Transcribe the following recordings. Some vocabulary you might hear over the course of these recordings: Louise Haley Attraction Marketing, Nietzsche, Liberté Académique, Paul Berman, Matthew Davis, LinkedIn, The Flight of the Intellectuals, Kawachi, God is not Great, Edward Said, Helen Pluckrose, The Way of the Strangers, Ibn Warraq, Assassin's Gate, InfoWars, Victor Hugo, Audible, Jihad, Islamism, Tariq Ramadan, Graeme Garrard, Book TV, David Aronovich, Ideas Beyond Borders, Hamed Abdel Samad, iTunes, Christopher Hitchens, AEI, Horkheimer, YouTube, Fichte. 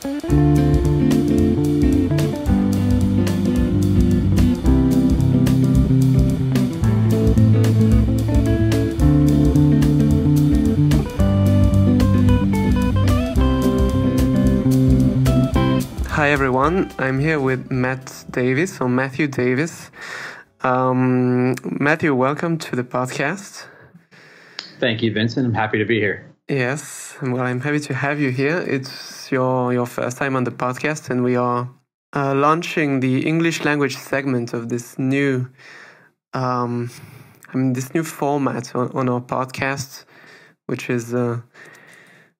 Hi everyone, I'm here with Matt Davis, or Matthew Davis. Matthew, welcome to the podcast. Thank you, Vincent. I'm happy to be here. Yes, well, I'm happy to have you here. It's your first time on the podcast, and we are launching the English language segment of this new, this new format on our podcast, which is a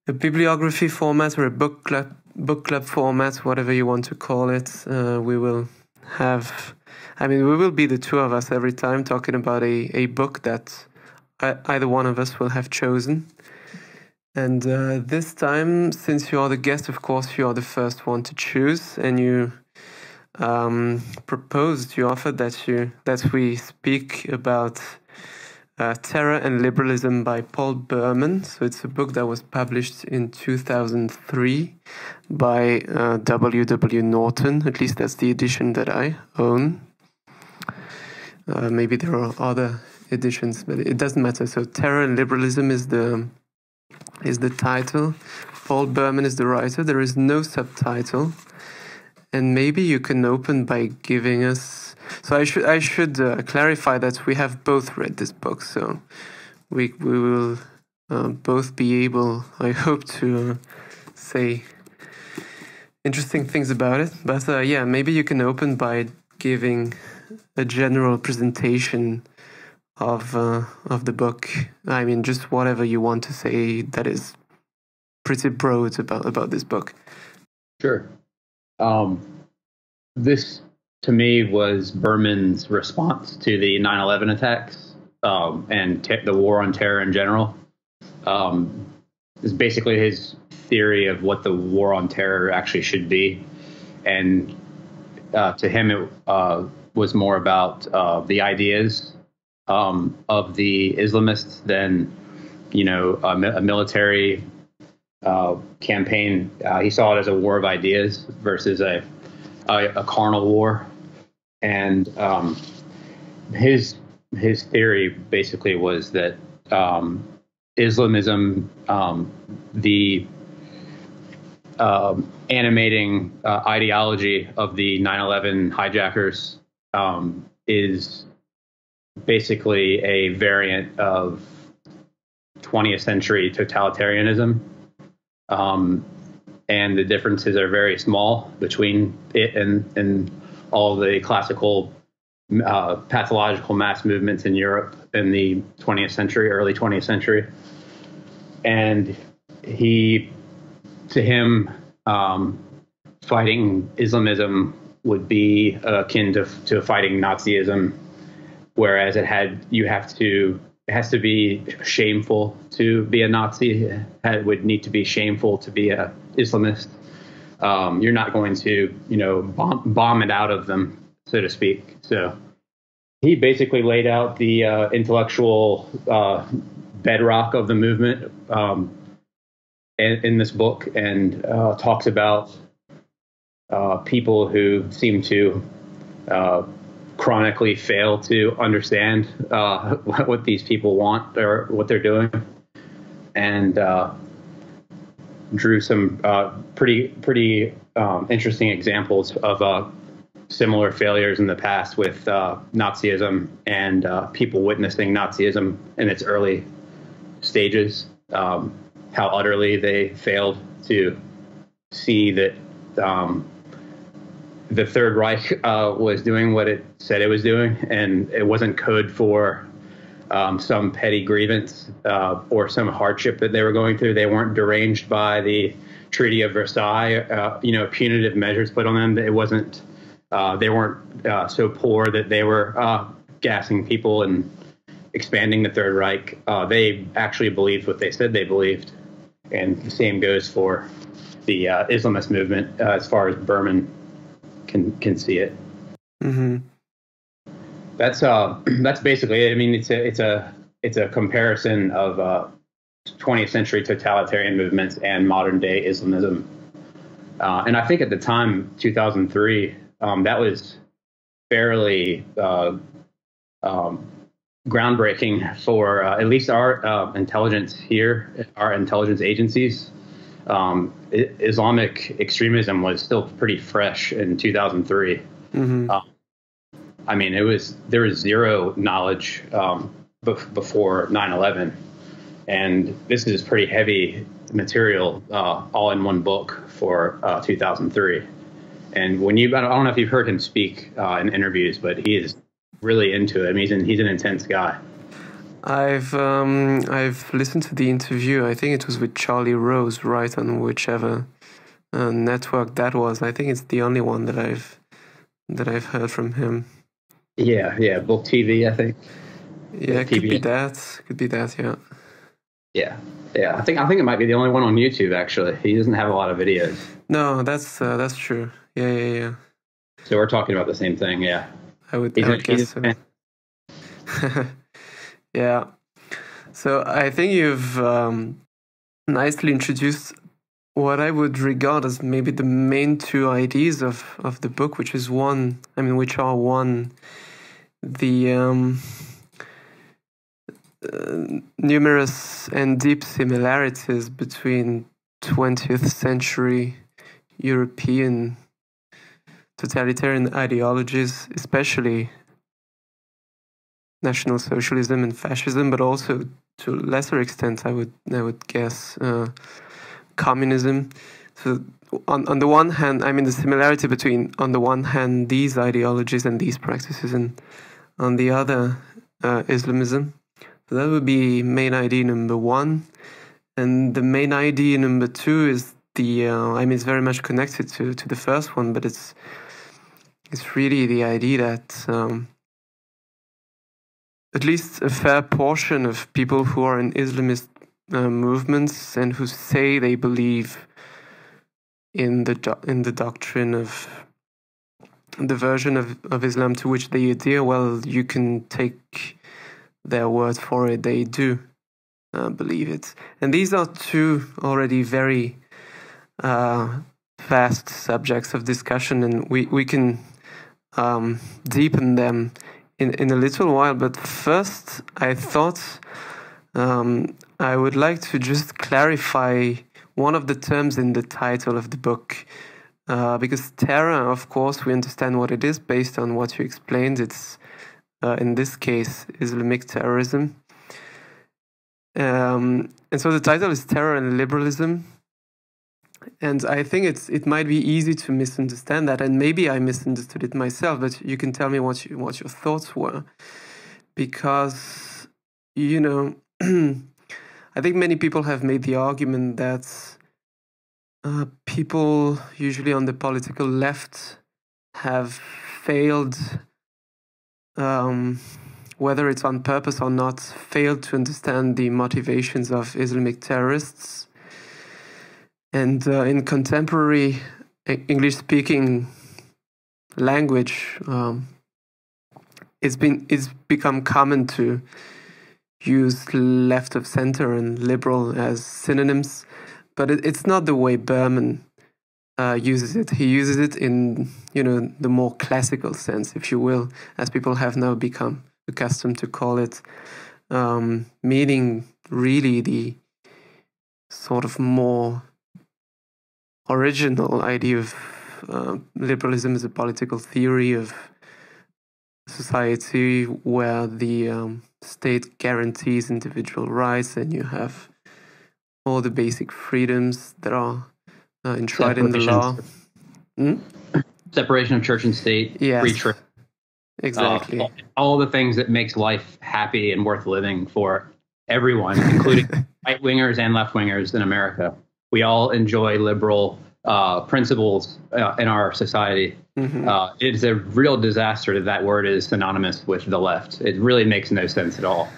bibliography format or a book club format, whatever you want to call it. We will be the two of us every time talking about a book that either one of us will have chosen. And this time, since you are the guest, of course, you are the first one to choose, and you offered that we speak about Terror and Liberalism by Paul Berman. So it's a book that was published in 2003 by W.W. Norton. At least that's the edition that I own. Maybe there are other editions, but it doesn't matter. So Terror and Liberalism is the title. Paul Berman is the writer. There is no subtitle. And maybe you can open by giving us... So I should clarify that we have both read this book, so we will both be able, I hope, to say interesting things about it. But yeah, maybe you can open by giving a general presentation of the book. I mean, just whatever you want to say that is pretty broad about this book. Sure. This, to me, was Berman's response to the 9/11 attacks and the war on terror in general. It's basically his theory of what the war on terror actually should be. And to him, it was more about the ideas of the Islamists than, you know, a military campaign. He saw it as a war of ideas versus a carnal war. And his theory basically was that Islamism, animating ideology of the 9/11 hijackers, is basically a variant of 20th century totalitarianism. And the differences are very small between it and all the classical pathological mass movements in Europe in the 20th century, early 20th century. And to him, fighting Islamism would be akin to fighting Nazism, whereas it has to be shameful to be a Nazi. It would need to be shameful to be a Islamist. You're not going to, you know, bomb it out of them, so to speak. So he basically laid out the intellectual bedrock of the movement in this book, and talks about people who seem to chronically fail to understand what these people want or what they're doing, and drew some pretty interesting examples of similar failures in the past with Nazism and people witnessing Nazism in its early stages, how utterly they failed to see that the Third Reich was doing what it said it was doing, and it wasn't code for some petty grievance or some hardship that they were going through. They weren't deranged by the Treaty of Versailles, you know, punitive measures put on them. It wasn't, they weren't so poor that they were gassing people and expanding the Third Reich. They actually believed what they said they believed. And the same goes for the Islamist movement as far as Berman can see it. Mm-hmm. That's basically it. I mean, it's a comparison of 20th century totalitarian movements and modern day Islamism, And I think at the time, 2003, that was fairly groundbreaking for at least our intelligence here, our intelligence agencies. Islamic extremism was still pretty fresh in 2003. Mm-hmm. I mean, there was zero knowledge before 9/11, and this is pretty heavy material all in one book for 2003. And when I don't know if you've heard him speak in interviews, but he is really into it. I mean, he's an intense guy. I've listened to the interview. I think it was with Charlie Rose, right, on whichever network that was. I think it's the only one that I've heard from him. Yeah, Book TV, I think. Yeah, it could be that. Could be that. Yeah. Yeah. I think it might be the only one on YouTube. Actually, he doesn't have a lot of videos. No, that's true. Yeah. So we're talking about the same thing. Yeah. I would guess so. Yeah. So I think you've nicely introduced what I would regard as maybe the main two ideas of the book, which are the numerous and deep similarities between 20th century European totalitarian ideologies, especially National Socialism and Fascism, but also to a lesser extent, I would guess, communism. So on the one hand, I mean, the similarity between, on the one hand, these ideologies and these practices, and on the other, Islamism. So that would be main idea number one. And the main idea number two is it's very much connected to the first one, but it's really the idea that at least a fair portion of people who are in Islamist movements and who say they believe in the doctrine of the version of Islam to which they adhere, well, you can take their word for it, they do believe it. And these are two already very vast subjects of discussion, and we can deepen them in a little while. But first, I thought I would like to just clarify one of the terms in the title of the book, because terror, of course, we understand what it is based on what you explained. It's, in this case, Islamic terrorism. And so the title is Terror and Liberalism. And I think it might be easy to misunderstand that, and maybe I misunderstood it myself, but you can tell me what your thoughts were, because, you know, I think many people have made the argument that people usually on the political left have failed, whether it's on purpose or not, failed to understand the motivations of Islamic terrorists. And in contemporary English-speaking language, it's become common to use left of center and liberal as synonyms, but it's not the way Berman uses it. He uses it in, you know, the more classical sense, if you will, as people have now become accustomed to call it, meaning really the sort of more original idea of liberalism as a political theory of society where the state guarantees individual rights and you have all the basic freedoms that are enshrined in the law. Separation of church and state. Yes. Free trade. Exactly. All the things that makes life happy and worth living for everyone, including right-wingers and left-wingers in America. We all enjoy liberal principles in our society. Mm-hmm. It is a real disaster that that word is synonymous with the left. It really makes no sense at all.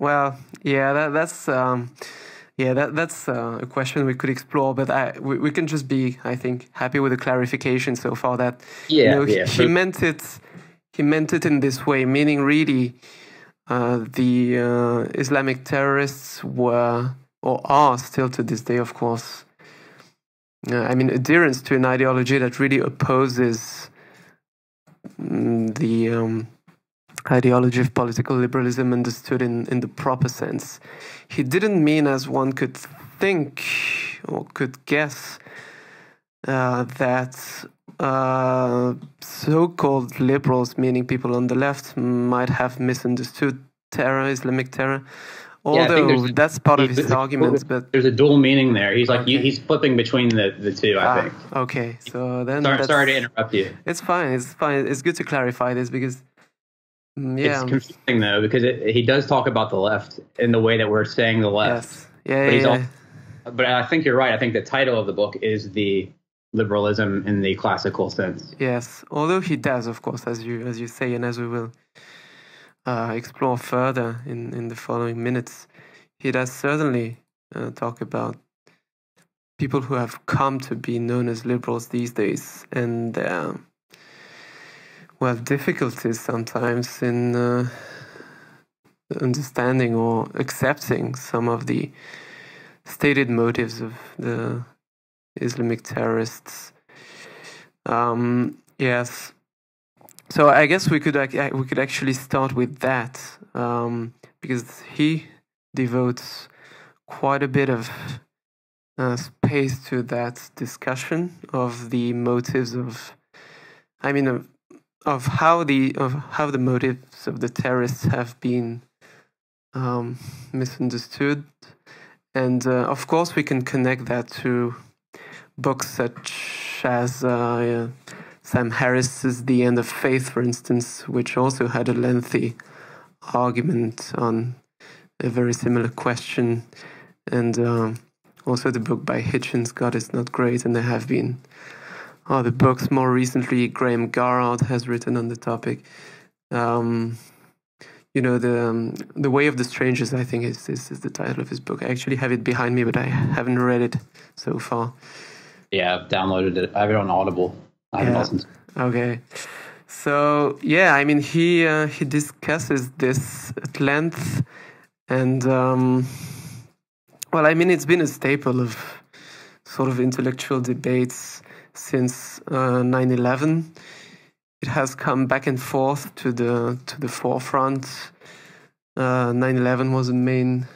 Well, yeah, that's a question we could explore, but we can just be, I think, happy with the clarification so far that he meant it in this way, meaning really the Islamic terrorists were, or are still to this day, of course, I mean, adherence to an ideology that really opposes the ideology of political liberalism understood in the proper sense. He didn't mean, as one could think or could guess, that so-called liberals, meaning people on the left, might have misunderstood terror, Islamic terror. Although yeah, that's part of his arguments, but there's a dual meaning there. He's like he's flipping between the two, I think. Okay, so then sorry to interrupt you. It's fine. It's fine. It's good to clarify this because it's confusing though, because he does talk about the left in the way that we're saying the left. Yes. But I think you're right. I think the title of the book is The Liberalism in the Classical Sense. Yes, although he does, of course, as you say, and as we will explore further in the following minutes, he does certainly talk about people who have come to be known as liberals these days and who have difficulties sometimes in understanding or accepting some of the stated motives of the Islamic terrorists. Yes. So I guess we could actually start with that, because he devotes quite a bit of space to that discussion of the motives of, how the motives of the terrorists have been misunderstood, and of course we can connect that to books such as. Sam Harris's The End of Faith, for instance, which also had a lengthy argument on a very similar question, and also the book by Hitchens, God is Not Great, and there have been other books. More recently, Graeme Garrard has written on the topic. You know, the Way of the Strangers, I think, is the title of his book. I actually have it behind me, but I haven't read it so far. Yeah, I've downloaded it. I have it on Audible. Yeah. Okay, so yeah, I mean he discusses this at length, and well, I mean it's been a staple of sort of intellectual debates since 9/11. It has come back and forth to the forefront. 9/11 was a main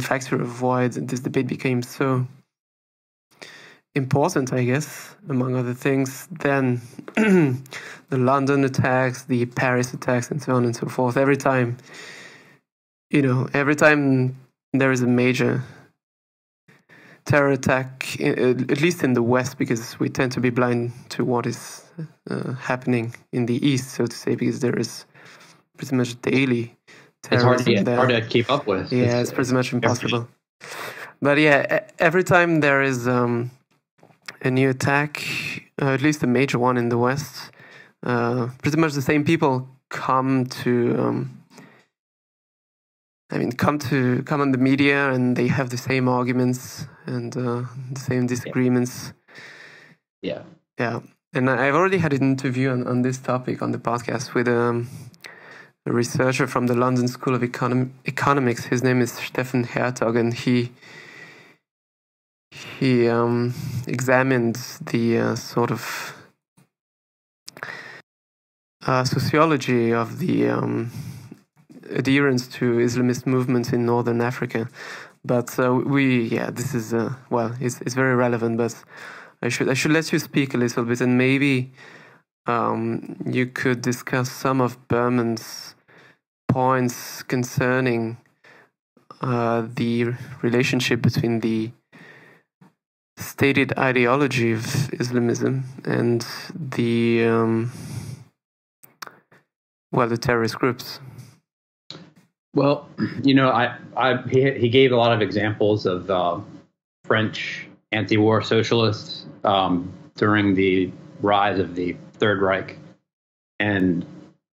factor of why this debate became so important, I guess, among other things. Then the London attacks, the Paris attacks, and so on and so forth. Every time there is a major terror attack, at least in the West, because we tend to be blind to what is happening in the East, so to say, because there is pretty much daily terror. It's hard to keep up with. Yeah, it's pretty much impossible. But yeah, every time there is a new attack, at least a major one in the West, pretty much the same people come on the media, and they have the same arguments and the same disagreements. Yeah. Yeah. And I've already had an interview on this topic on the podcast with a researcher from the London School of Economics. His name is Stefan Hertog, and he examined the sort of sociology of the adherence to Islamist movements in Northern Africa. But this is it's very relevant. But I should let you speak a little bit, and maybe you could discuss some of Berman's points concerning the relationship between the stated ideology of Islamism and the terrorist groups. Well, he gave a lot of examples of French anti-war socialists during the rise of the Third Reich, and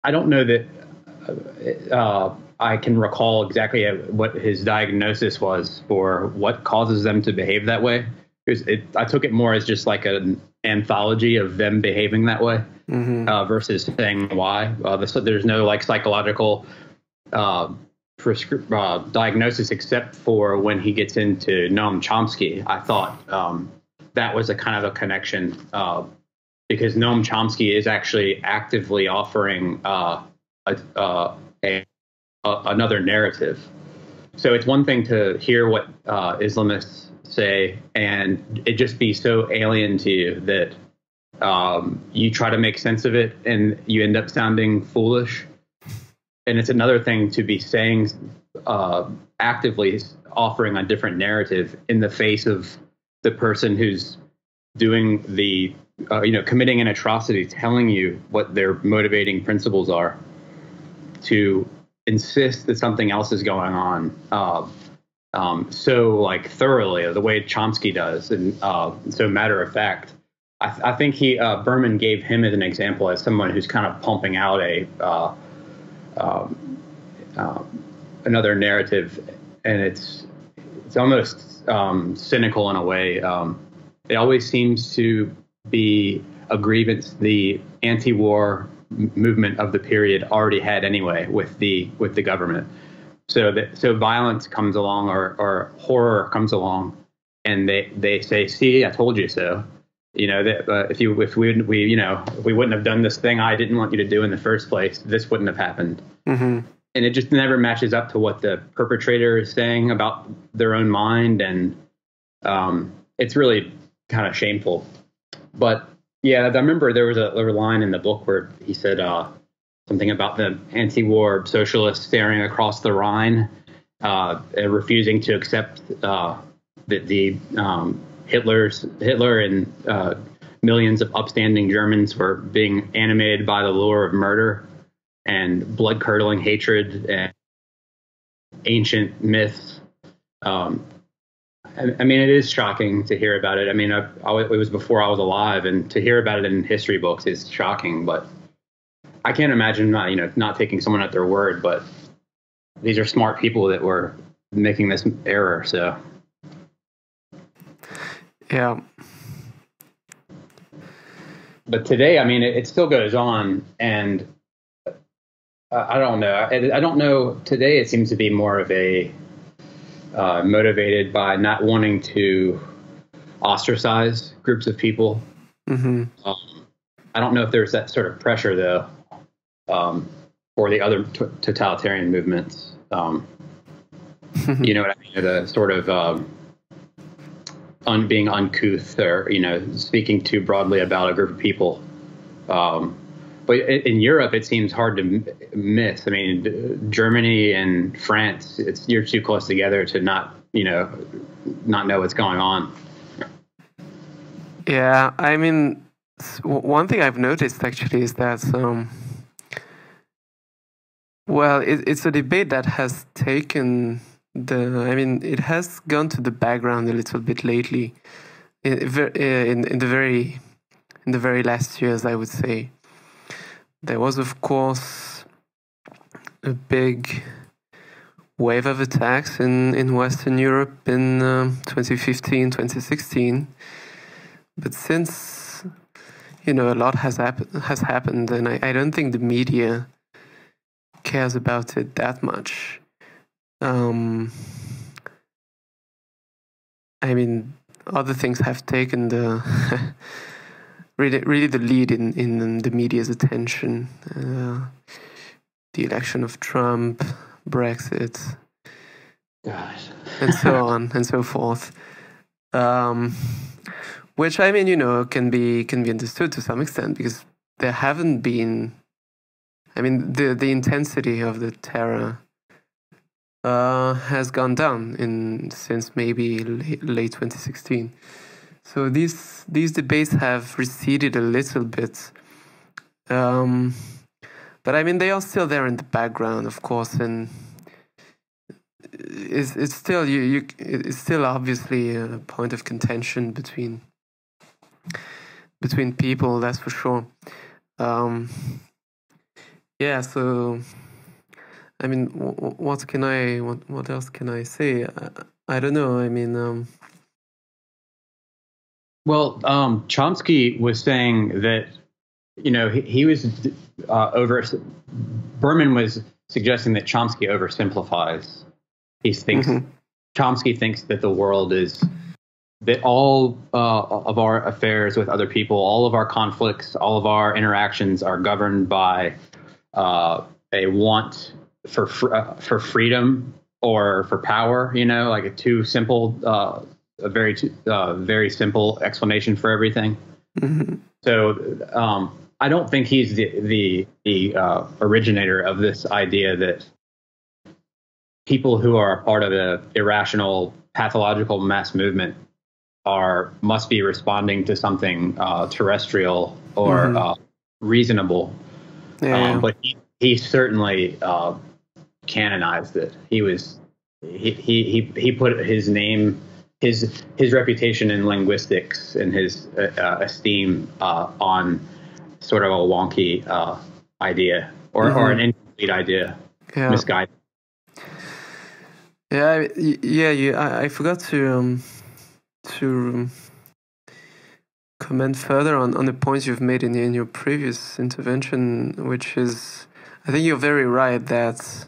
I don't know that I can recall exactly what his diagnosis was for what causes them to behave that way. I took it more as just like an anthology of them behaving that way, versus saying why. So there's no like psychological diagnosis except for when he gets into Noam Chomsky. I thought that was a kind of a connection because Noam Chomsky is actually actively offering another narrative. So it's one thing to hear what Islamists say and it just be so alien to you that you try to make sense of it and you end up sounding foolish. And it's another thing to be saying, actively offering a different narrative in the face of the person who's doing the, committing an atrocity, telling you what their motivating principles are, to insist that something else is going on. So like thoroughly the way Chomsky does. And so matter of fact, I think he Berman gave him as an example as someone who's kind of pumping out a another narrative, and it's almost cynical in a way. It always seems to be a grievance the anti-war movement of the period already had anyway with the government. So violence comes along or horror comes along, and they say, "See, I told you so." That if we wouldn't have done this thing I didn't want you to do in the first place, this wouldn't have happened. Mm-hmm. And it just never matches up to what the perpetrator is saying about their own mind, and it's really kind of shameful. But yeah, I remember there was a line in the book where he said, something about the anti-war socialists staring across the Rhine, refusing to accept that Hitler and millions of upstanding Germans were being animated by the lure of murder and blood-curdling hatred and ancient myths. I mean, it is shocking to hear about it. I mean, it was before I was alive, and to hear about it in history books is shocking, but I can't imagine not taking someone at their word, but these are smart people that were making this error. So, yeah. But today, I mean, it still goes on, and I don't know. I don't know. Today, it seems to be more of a motivated by not wanting to ostracize groups of people. Mm-hmm. I don't know if there's that sort of pressure though. Or the other totalitarian movements, you know what I mean? The sort of being uncouth, or speaking too broadly about a group of people. But in Europe, it seems hard to miss. I mean, Germany and France, you're too close together to not know what's going on. Yeah, I mean, one thing I've noticed actually is that. Well, it's a debate that has taken it has gone to the background a little bit lately, in the very last years, I would say. There was, of course, a big wave of attacks in Western Europe in 2015, 2016, but since, a lot has happened, and I don't think the media cares about it that much. I mean, other things have taken the really the lead in the media's attention. The election of Trump, Brexit, God. And so on and so forth. Which, I mean, can be understood to some extent, because there haven't been. I mean, the intensity of the terror has gone down since maybe late 2016. So these debates have receded a little bit, but I mean, they are still there in the background, of course, and it's still it's still obviously a point of contention between people, that's for sure. Yeah, so, I mean, what else can I say? I don't know, I mean... Chomsky was saying that, he was Berman was suggesting that Chomsky oversimplifies. He thinks Chomsky thinks that the world is that all of our affairs with other people, all of our conflicts, all of our interactions are governed by a want for freedom or for power. You know, like a too simple, a very simple explanation for everything. So I don't think he's the originator of this idea that people who are a part of the irrational, pathological mass movement must be responding to something terrestrial or reasonable. Yeah. But he certainly canonized it. He was he put his name, his reputation in linguistics and his esteem on sort of a wonky idea or an incomplete idea, misguided. I forgot to comment further on the points you've made in your previous intervention, which is, I think you're very right that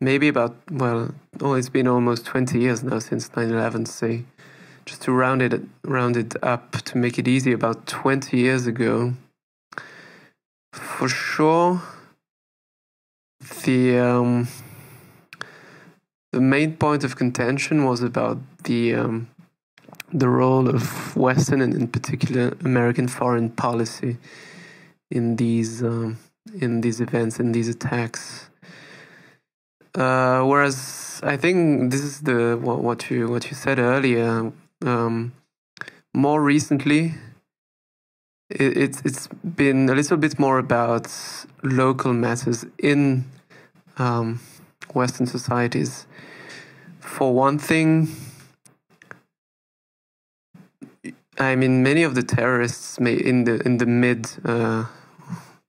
maybe it's been almost 20 years now since 9/11, say, just to round it up to make it easy, about 20 years ago, for sure, the main point of contention was about the role of Western and in particular American foreign policy in these events, in these attacks. Whereas I think this is what you said earlier. More recently, it's been a little bit more about local matters in Western societies. For one thing, I mean, many of the terrorists in the mid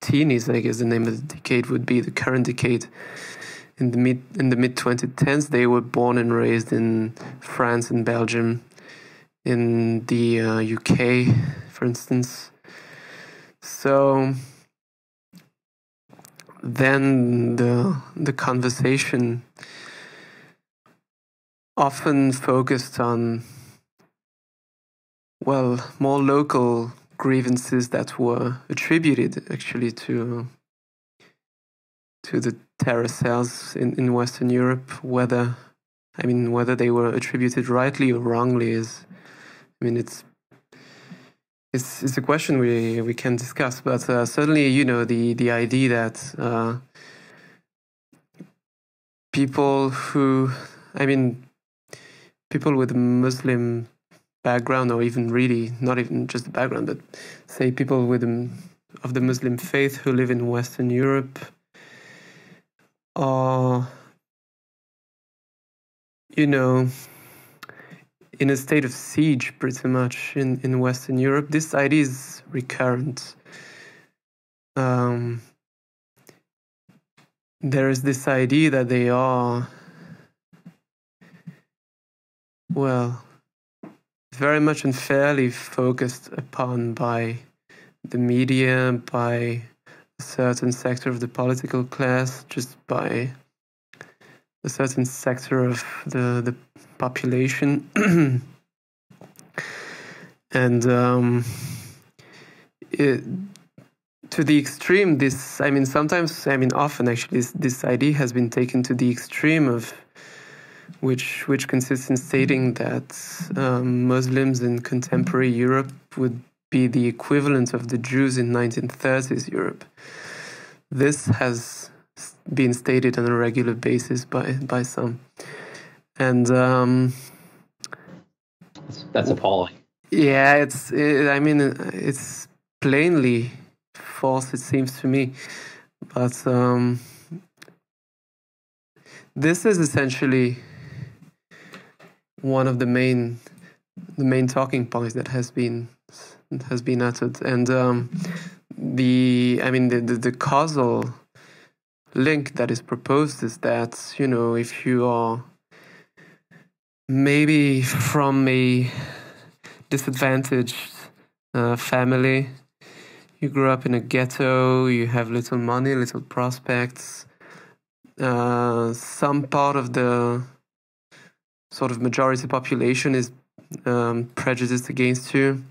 teenies, I guess the name of the decade would be the current decade, in the mid 2010s, they were born and raised in France and Belgium, in the UK, for instance. So then the conversation often focused on more local grievances that were attributed actually to the terror cells in Western Europe. Whether they were attributed rightly or wrongly is a question we can discuss. But certainly, the idea that people with Muslim background, or even really not even just the background, but say people of the Muslim faith who live in Western Europe are in a state of siege pretty much in Western Europe. This idea is recurrent. There is this idea that they are very much unfairly focused upon by the media, by a certain sector of the political class, just by a certain sector of the population. And to the extreme, often actually this idea has been taken to the extreme of which consists in stating that Muslims in contemporary Europe would be the equivalent of the Jews in 1930s Europe. This has been stated on a regular basis by some. And that's appalling. Yeah, it's plainly false, it seems to me. But this is essentially one of the main talking points that has been uttered, and the causal link that is proposed is that if you are maybe from a disadvantaged family, you grew up in a ghetto, you have little money, little prospects, some part of the sort of majority population is prejudiced against you.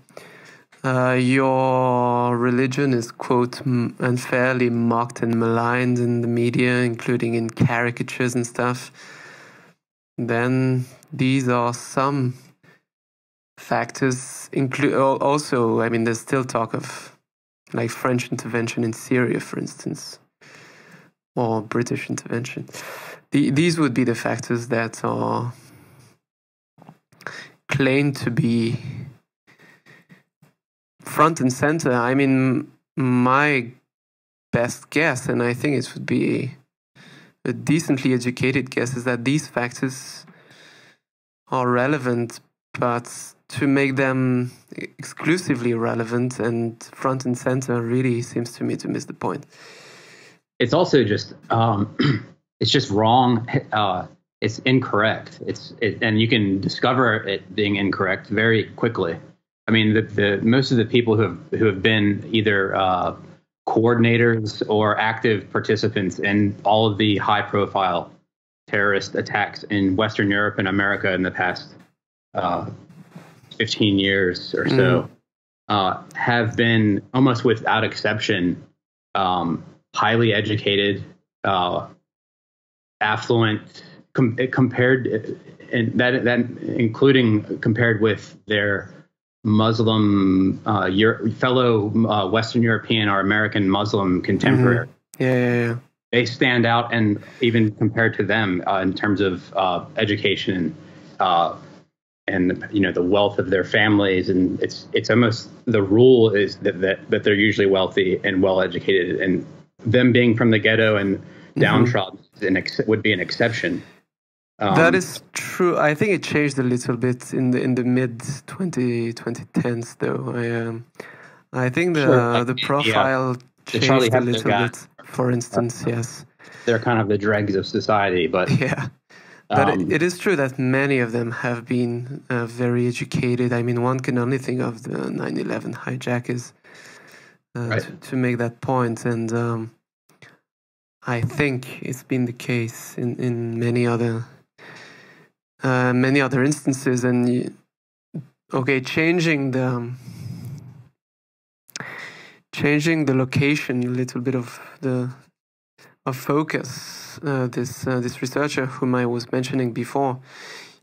Your religion is, quote, unfairly mocked and maligned in the media, including in caricatures and stuff. Then these are some factors. Also, I mean, there's still talk of like French intervention in Syria, for instance, or British intervention. These would be the factors that are claimed to be front and center. I mean, my best guess, and I think it would be a decently educated guess, is that these factors are relevant, but to make them exclusively relevant and front and center really seems to me to miss the point. It's also just it's just wrong. It's incorrect. And you can discover it being incorrect very quickly. I mean, most of the people who have been either coordinators or active participants in all of the high-profile terrorist attacks in Western Europe and America in the past 15 years or so have been, almost without exception, highly educated, affluent, compared with their Muslim, fellow Western European or American Muslim contemporary. Mm-hmm. Yeah. They stand out, and even compared to them in terms of education and the wealth of their families. And it's almost the rule is that they're usually wealthy and well educated, and them being from the ghetto and downtrodden would be an exception. That is true. I think it changed a little bit in the mid 2010s, though. I think the profile changed a little bit. For instance, yes, they're kind of the dregs of society, but yeah. But it is true that many of them have been very educated. I mean, one can only think of the 9/11 hijackers right, to make that point, and I think it's been the case in many other instances. And changing the location, a little bit of the focus. This researcher whom I was mentioning before,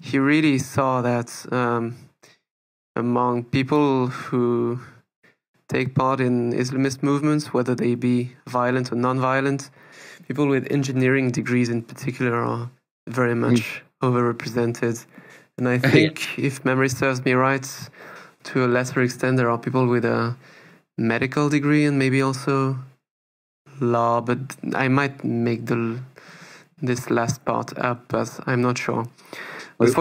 he really saw that among people who take part in Islamist movements, whether they be violent or non-violent, people with engineering degrees in particular are very much overrepresented. And I think, if memory serves me right, to a lesser extent, there are people with a medical degree and maybe also law, but I might make this last part up, but I'm not sure. But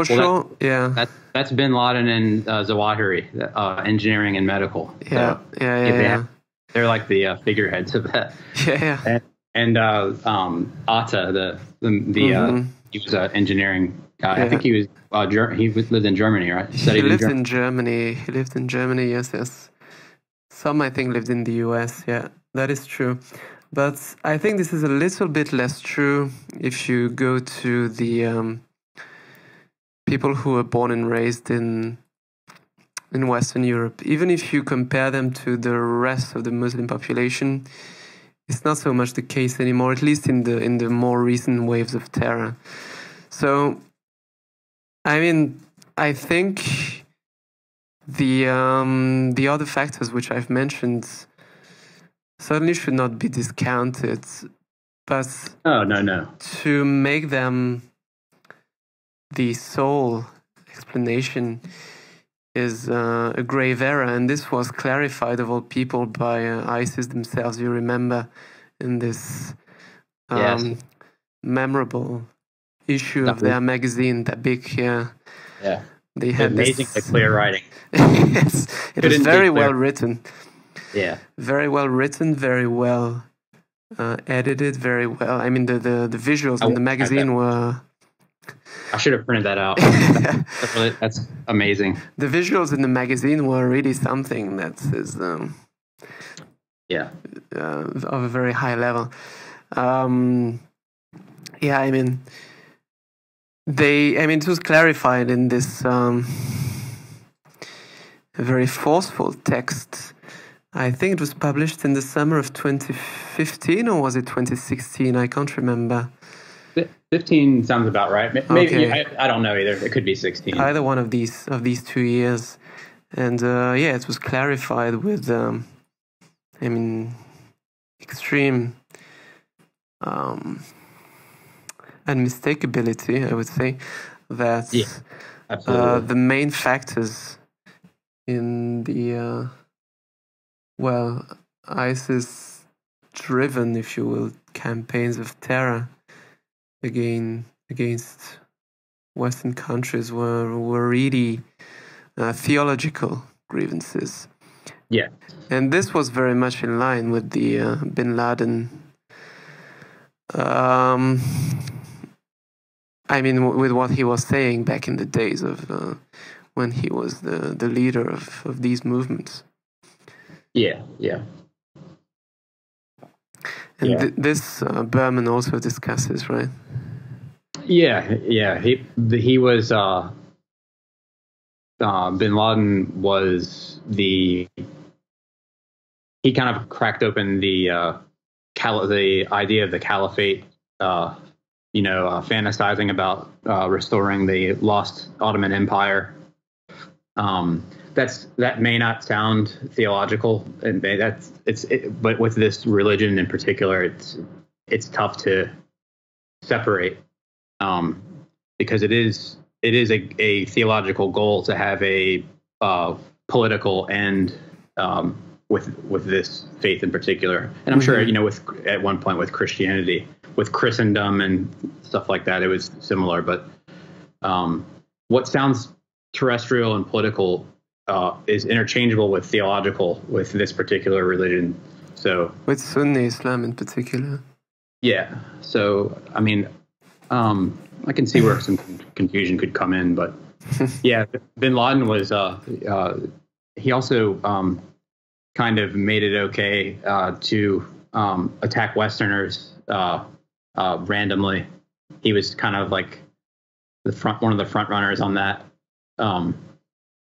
that's Bin Laden and Zawahiri, engineering and medical. They're like the figureheads of that. Yeah. And Atta, he was an engineering guy. Yeah. I think he was lived in Germany, right? He lived in Germany. Yes. Some, I think, lived in the U.S. Yeah, that is true. But I think this is a little bit less true if you go to the people who were born and raised in Western Europe. Even if you compare them to the rest of the Muslim population, it's not so much the case anymore, at least in the more recent waves of terror. So, I mean, I think the other factors which I've mentioned certainly should not be discounted, but to make them the sole explanation is a grave error, and this was clarified of all people by ISIS themselves. You remember in this memorable issue of their magazine, Tabiq. Yeah. They had amazing clear writing. Yes, it was very well written. Yeah, very well written, very well edited, very well. I mean, the visuals in the magazine were. I should have printed that out. That's amazing. The visuals in the magazine were really something that is, of a very high level. Yeah, I mean, it was clarified in this very forceful text. I think it was published in the summer of 2015, or was it 2016? I can't remember. 15 sounds about right. Maybe, okay. I don't know either. It could be 16. Either one of these 2 years, and yeah, it was clarified with, I mean, extreme unmistakability. I would say that yeah, the main factors in the well, ISIS-driven, if you will, campaigns of terror against Western countries were really theological grievances. Yeah, and this was very much in line with the Bin Laden. I mean, with what he was saying back in the days of when he was the leader of these movements. Yeah, yeah. And yeah. This Berman also discusses, right? Yeah, yeah. He was Bin Laden was he kind of cracked open the idea of the caliphate, you know, fantasizing about restoring the lost Ottoman Empire. That may not sound theological, and but with this religion in particular, it's tough to separate, because it is a theological goal to have a political end with this faith in particular. And I'm sure, you know, at one point with Christianity, with Christendom and stuff like that, it was similar. But what sounds terrestrial and political is interchangeable with theological with this particular religion. So with Sunni Islam in particular. Yeah. So, I mean, I can see where some confusion could come in, but yeah, Bin Laden was, he also kind of made it okay to attack Westerners randomly. He was kind of like one of the front runners on that. I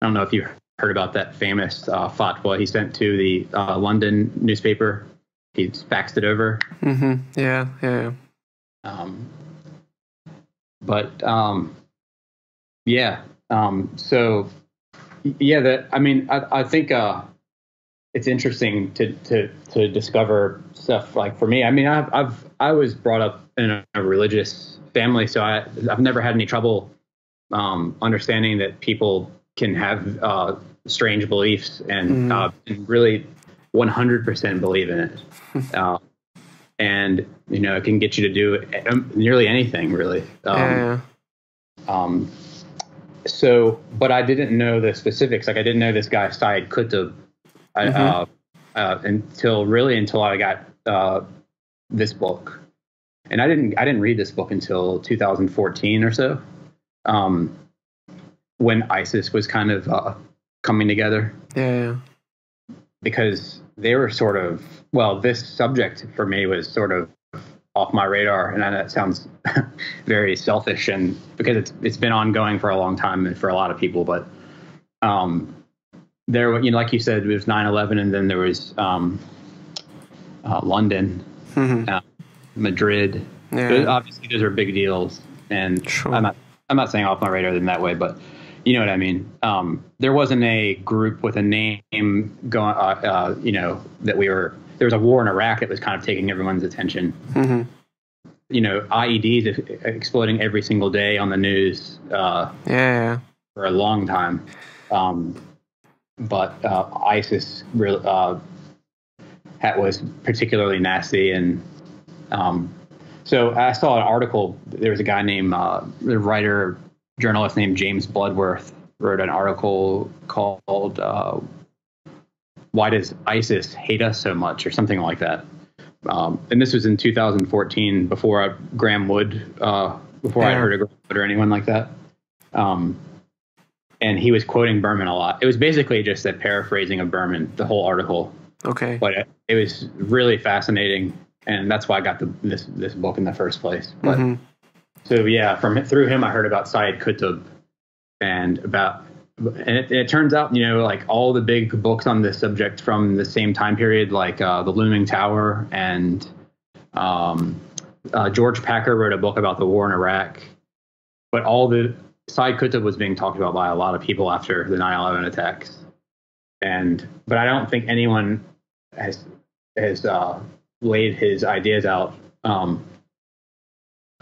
don't know if you heard about that famous fatwa he sent to the London newspaper. He faxed it over. Mm-hmm. Yeah, yeah. So yeah, I think it's interesting to discover stuff. Like for me, I mean, I was brought up in a religious family, so I've never had any trouble understanding that people can have strange beliefs and really 100% believe in it. And, you know, it can get you to do nearly anything, really. But I didn't know the specifics. Like, I didn't know this guy, Sayyid Qutb, until I got this book. And I didn't read this book until 2014 or so. When ISIS was kind of coming together. Yeah. Because they were sort of, well, this subject for me was sort of off my radar, and that sounds very selfish, and because it's been ongoing for a long time and for a lot of people, but there, you know, like you said, there was 9/11, and then there was London, Madrid. Yeah. But obviously, those are big deals, and sure. I'm not saying off my radar in that way, but you know what I mean. There wasn't a group with a name going, you know, that we were. There was a war in Iraq that was kind of taking everyone's attention. Mm-hmm. You know, IEDs exploding every single day on the news. For a long time. But ISIS was particularly nasty, and so I saw an article. There was a guy named the writer. Journalist named James Bloodworth wrote an article called "Why Does ISIS Hate Us So Much?" or something like that. And this was in 2014, before Graham Wood, I heard of Graham Wood or anyone like that. And he was quoting Berman a lot. It was basically just a paraphrasing of Berman, the whole article. Okay, but it was really fascinating And that's why I got this book in the first place. But so yeah, through him I heard about Sayyid Qutb, and it turns out, you know, like all the big books on this subject from the same time period, like The Looming Tower, and George Packer wrote a book about the war in Iraq. But all the Sayyid Qutb was being talked about by a lot of people after the 9/11 attacks. But I don't think anyone has laid his ideas out.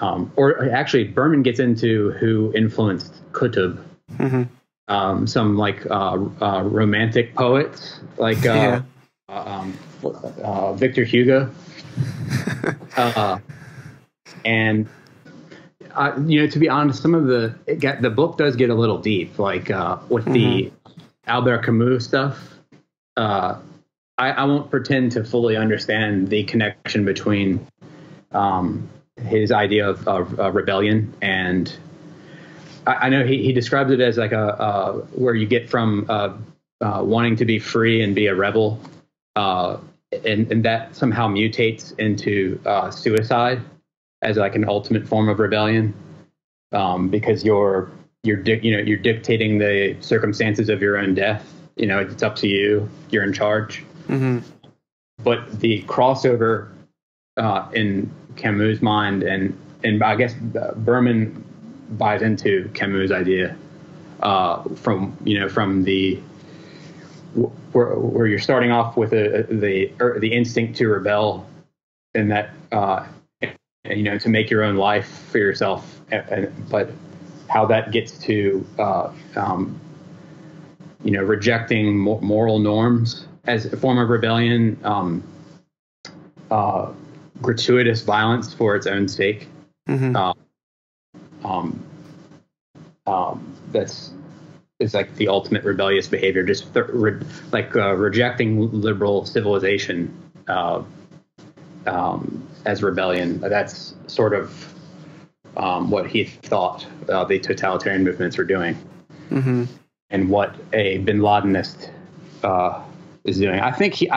Or actually, Berman gets into who influenced Qutb. Some like romantic poets, like Victor Hugo. You know, to be honest, the book does get a little deep, like with the Albert Camus stuff. I won't pretend to fully understand the connection between his idea of rebellion and I know he describes it as like where you get from wanting to be free and be a rebel, and that somehow mutates into suicide as like an ultimate form of rebellion, because you're dictating the circumstances of your own death. You know, it's up to you. You're in charge. But the crossover in Camus' mind, and I guess Berman buys into Camus' idea from the where you're starting off with the instinct to rebel, and that you know, to make your own life for yourself, but how that gets to you know, rejecting moral norms as a form of rebellion, gratuitous violence for its own sake. It's like the ultimate rebellious behavior, just rejecting liberal civilization as rebellion. That's sort of what he thought the totalitarian movements were doing, and what a Bin Ladenist is doing. I think he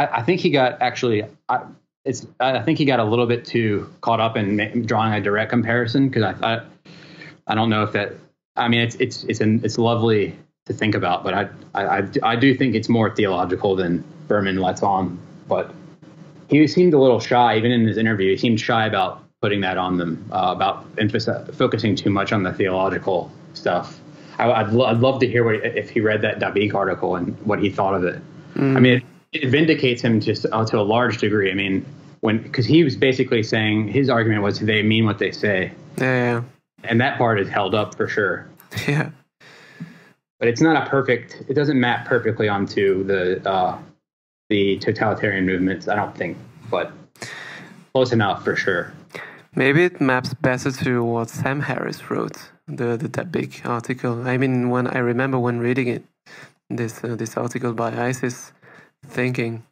got a little bit too caught up in drawing a direct comparison, because I don't know if that. I mean, it's lovely to think about, but I do think it's more theological than Berman lets on. But he seemed a little shy, even in his interview. He seemed shy about putting that on them, about focusing too much on the theological stuff. I'd love to hear if he read that Dabiq article and what he thought of it. I mean, it vindicates him just to a large degree. I mean, because he was basically saying his argument was they mean what they say. Yeah. And that part is held up for sure. Yeah. But it's not it doesn't map perfectly onto the totalitarian movements, I don't think, but close enough for sure. Maybe it maps better to what Sam Harris wrote, that big article. I mean, I remember when reading it, this article by ISIS, thinking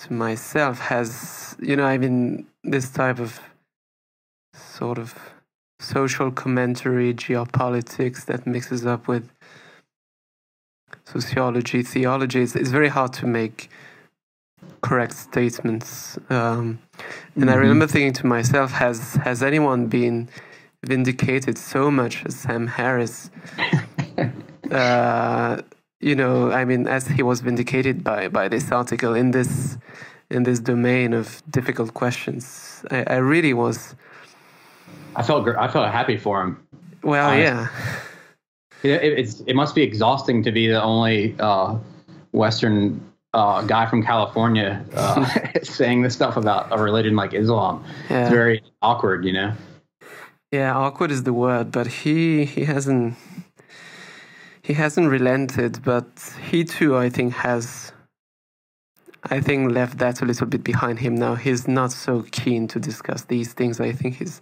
to myself, this type of sort of social commentary, geopolitics that mixes up with sociology, theology. It's very hard to make correct statements. And I remember thinking to myself, has anyone been vindicated so much as Sam Harris? You know, I mean, as he was vindicated by this article in this domain of difficult questions. I really was. I felt happy for him. Well, yeah. It must be exhausting to be the only Western guy from California saying this stuff about a religion like Islam. Yeah. It's very awkward, you know. Yeah, awkward is the word. But he hasn't relented. But he too, I think, has. I think left that a little bit behind him now. He's not so keen to discuss these things. I think he's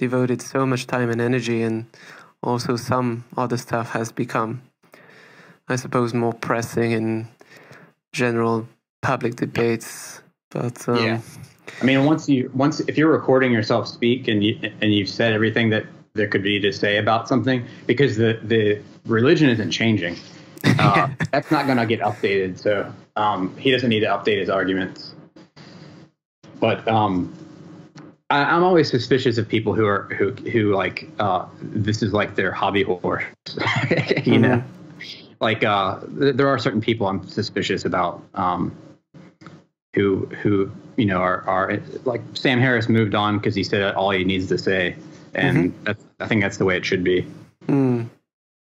devoted so much time and energy, and also some other stuff has become, I suppose, more pressing in general public debates. But yeah, I mean, if you're recording yourself speak and you've said everything that there could be to say about something, because the religion isn't changing, that's not going to get updated. So he doesn't need to update his arguments. But I'm always suspicious of people who are who like this is like their hobby horse, you know. Like there are certain people I'm suspicious about who you know are like Sam Harris moved on because he said all he needs to say, and that's, I think that's the way it should be.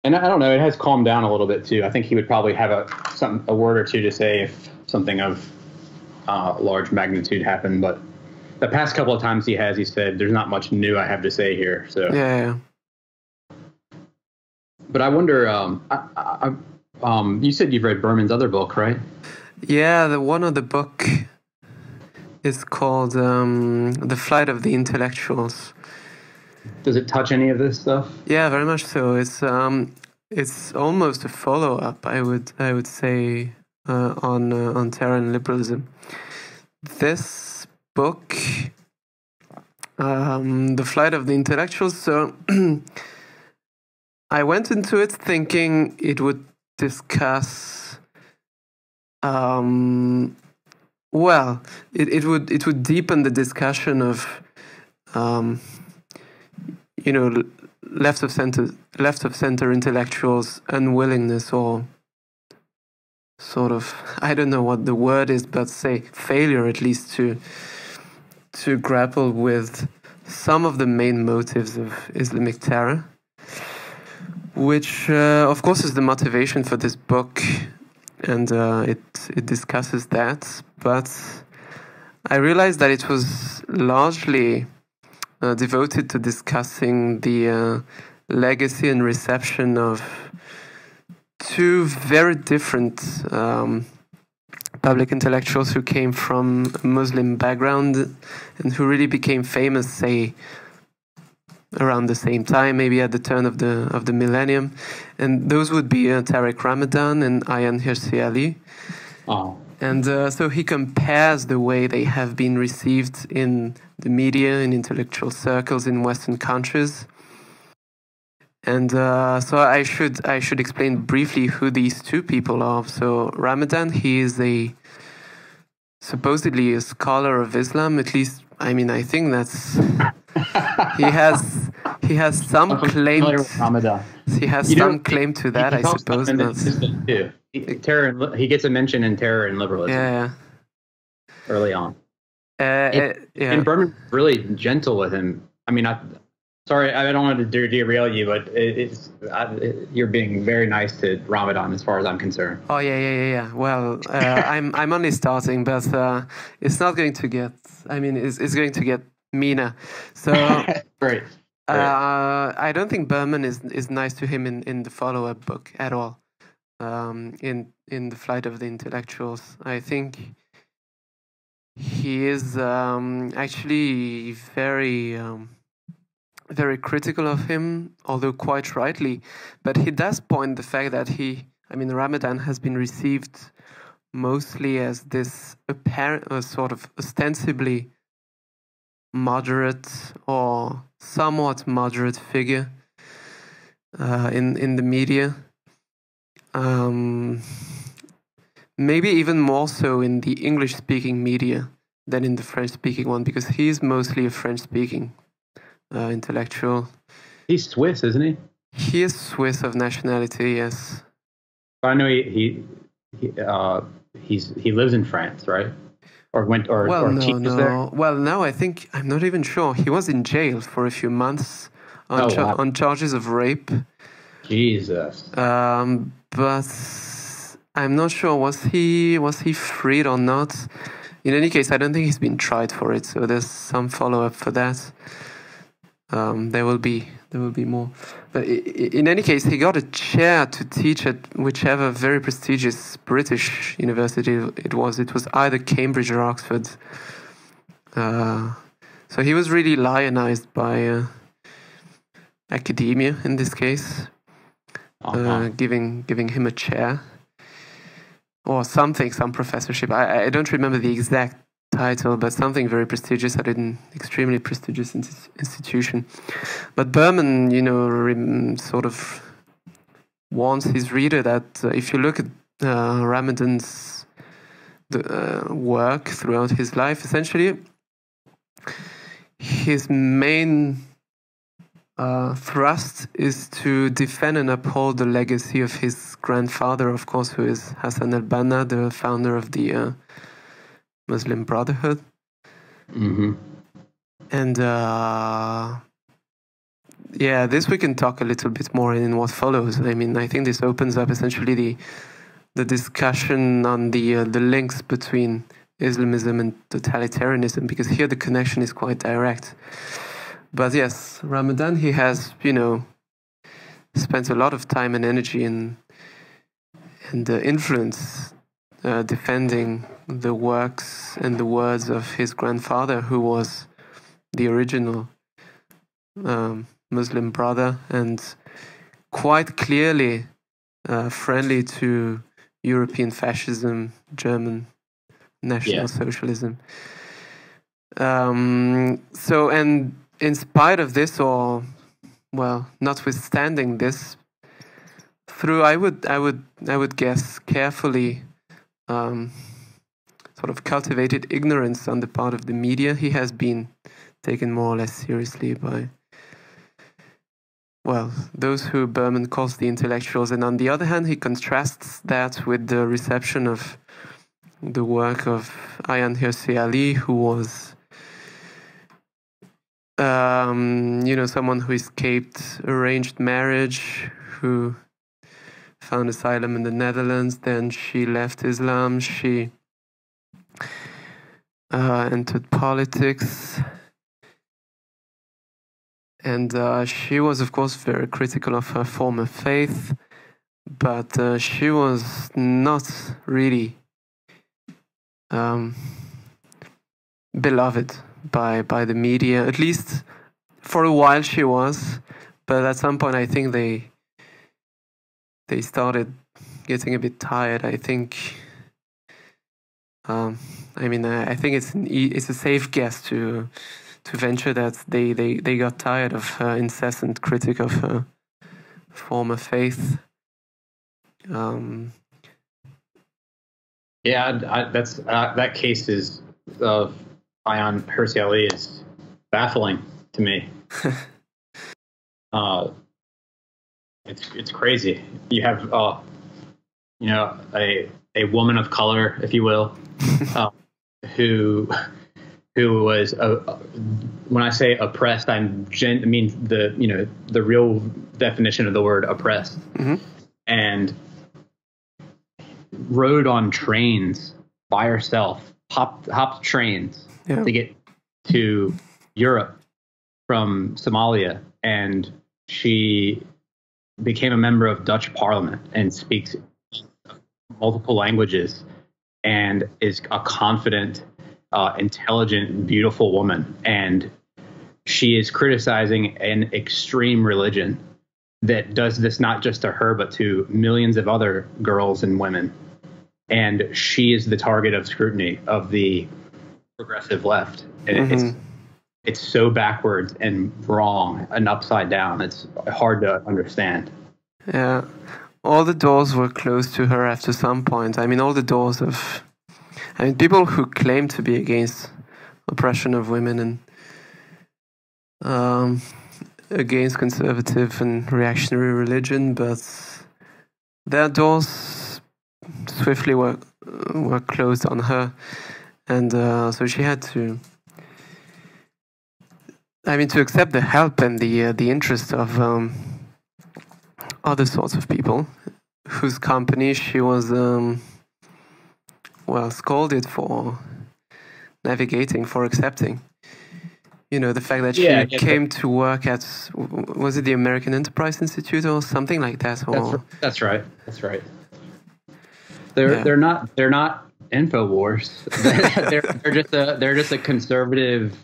And I don't know, it has calmed down a little bit too. I think he would probably have a word or two to say if something of large magnitude happened, but the past couple of times he said, there's not much new I have to say here. So, yeah. But I wonder, you said you've read Berman's other book, right? Yeah. The one of the book is called, The Flight of the Intellectuals. Does it touch any of this stuff? Yeah, very much so. It's almost a follow up. I would say, on Terror and Liberalism. This book, The Flight of the Intellectuals. So I went into it thinking it would discuss, well, it would deepen the discussion of, you know, left of center intellectuals' unwillingness or sort of, I don't know what the word is, but say failure at least to grapple with some of the main motives of Islamic terror, which of course is the motivation for this book, and it discusses that. But I realized that it was largely devoted to discussing the legacy and reception of two very different public intellectuals who came from a Muslim background and who really became famous, say, around the same time, maybe at the turn of the millennium. And those would be Tariq Ramadan and Ayaan Hirsi Ali. Oh. And so he compares the way they have been received in the media, in intellectual circles, in Western countries. And so I should explain briefly who these two people are. So Ramadan, he is supposedly a scholar of Islam. At least, I mean, I think that's he has some claim. He has some claim to that, I suppose. Too. He gets a mention in Terror and Liberalism. Yeah. Early on. And Berman's really gentle with him. I mean, sorry, I don't want to derail you, but you're being very nice to Ramadan, as far as I'm concerned. Oh yeah. Well, I'm only starting, but it's not going to get. I mean, it's going to get meaner. So right. I don't think Berman is nice to him in the follow up book at all. In The Flight of the Intellectuals, I think he is actually very, very critical of him, although quite rightly. But he does point the fact that Ramadan has been received mostly as this apparent, sort of ostensibly moderate or somewhat moderate figure in the media. Maybe even more so in the English-speaking media than in the French-speaking one, because he's mostly a French-speaking intellectual. He's Swiss, isn't he? He is Swiss of nationality, yes. I know he lives in France, right? Or went or teaches there. Well, no, I think I'm not even sure. He was in jail for a few months on charges of rape. Jesus. But I'm not sure was he freed or not. In any case, I don't think he's been tried for it, so there's some follow-up for that. There will be more. But in any case, he got a chair to teach at whichever very prestigious British university it was. It was either Cambridge or Oxford. So he was really lionized by academia in this case. Giving him a chair or something, some professorship. I don't remember the exact title, but something very prestigious at an extremely prestigious institution. But Berman, sort of warns his reader that if you look at Ramadan's work throughout his life, essentially his main thrust is to defend and uphold the legacy of his grandfather, of course, who is Hassan al-Banna, the founder of the Muslim Brotherhood. Mm-hmm. And yeah, this we can talk a little bit more in what follows. I mean, I think this opens up essentially the discussion on the links between Islamism and totalitarianism, because here the connection is quite direct. But yes, Ramadan, he has, you know, spent a lot of time and energy and influence defending the works and the words of his grandfather, who was the original Muslim brother, and quite clearly friendly to European fascism, German national socialism. So, and in spite of this, or well, notwithstanding this, through I would guess carefully sort of cultivated ignorance on the part of the media, he has been taken more or less seriously by, well, those who Berman calls the intellectuals. And on the other hand, he contrasts that with the reception of the work of Ayaan Hirsi Ali, who was, you know, someone who escaped arranged marriage, who found asylum in the Netherlands, then she left Islam, she entered politics. And she was, of course, very critical of her former faith, but she was not really beloved by the media. At least for a while she was, but at some point I think they started getting a bit tired. I think, I mean, I think it's a safe guess to venture that they got tired of her incessant critique of her former faith. Yeah, that's that case is of Ayaan Hirsi Ali is baffling to me. It's crazy. You have you know, a woman of color, if you will, who was, when I say oppressed, I mean the, you know, the real definition of the word oppressed, mm-hmm. and rode on trains by herself, hopped trains to get to Europe from Somalia, and she became a member of Dutch Parliament and speaks multiple languages and is a confident, intelligent, beautiful woman, and she is criticizing an extreme religion that does this not just to her but to millions of other girls and women, and she is the target of scrutiny of the progressive left, and mm-hmm. it's so backwards and wrong and upside down, it's hard to understand. Yeah, all the doors were closed to her after some point. I mean, all the doors of, I mean, people who claim to be against oppression of women and against conservative and reactionary religion, but their doors swiftly were closed on her, and so she had to, I mean, to accept the help and the interest of other sorts of people, whose company she was, well, scolded for navigating, for accepting. You know, the fact that she came to work at, was it the American Enterprise Institute or something like that? Or that's right. That's right. They're not InfoWars. they're just a conservative,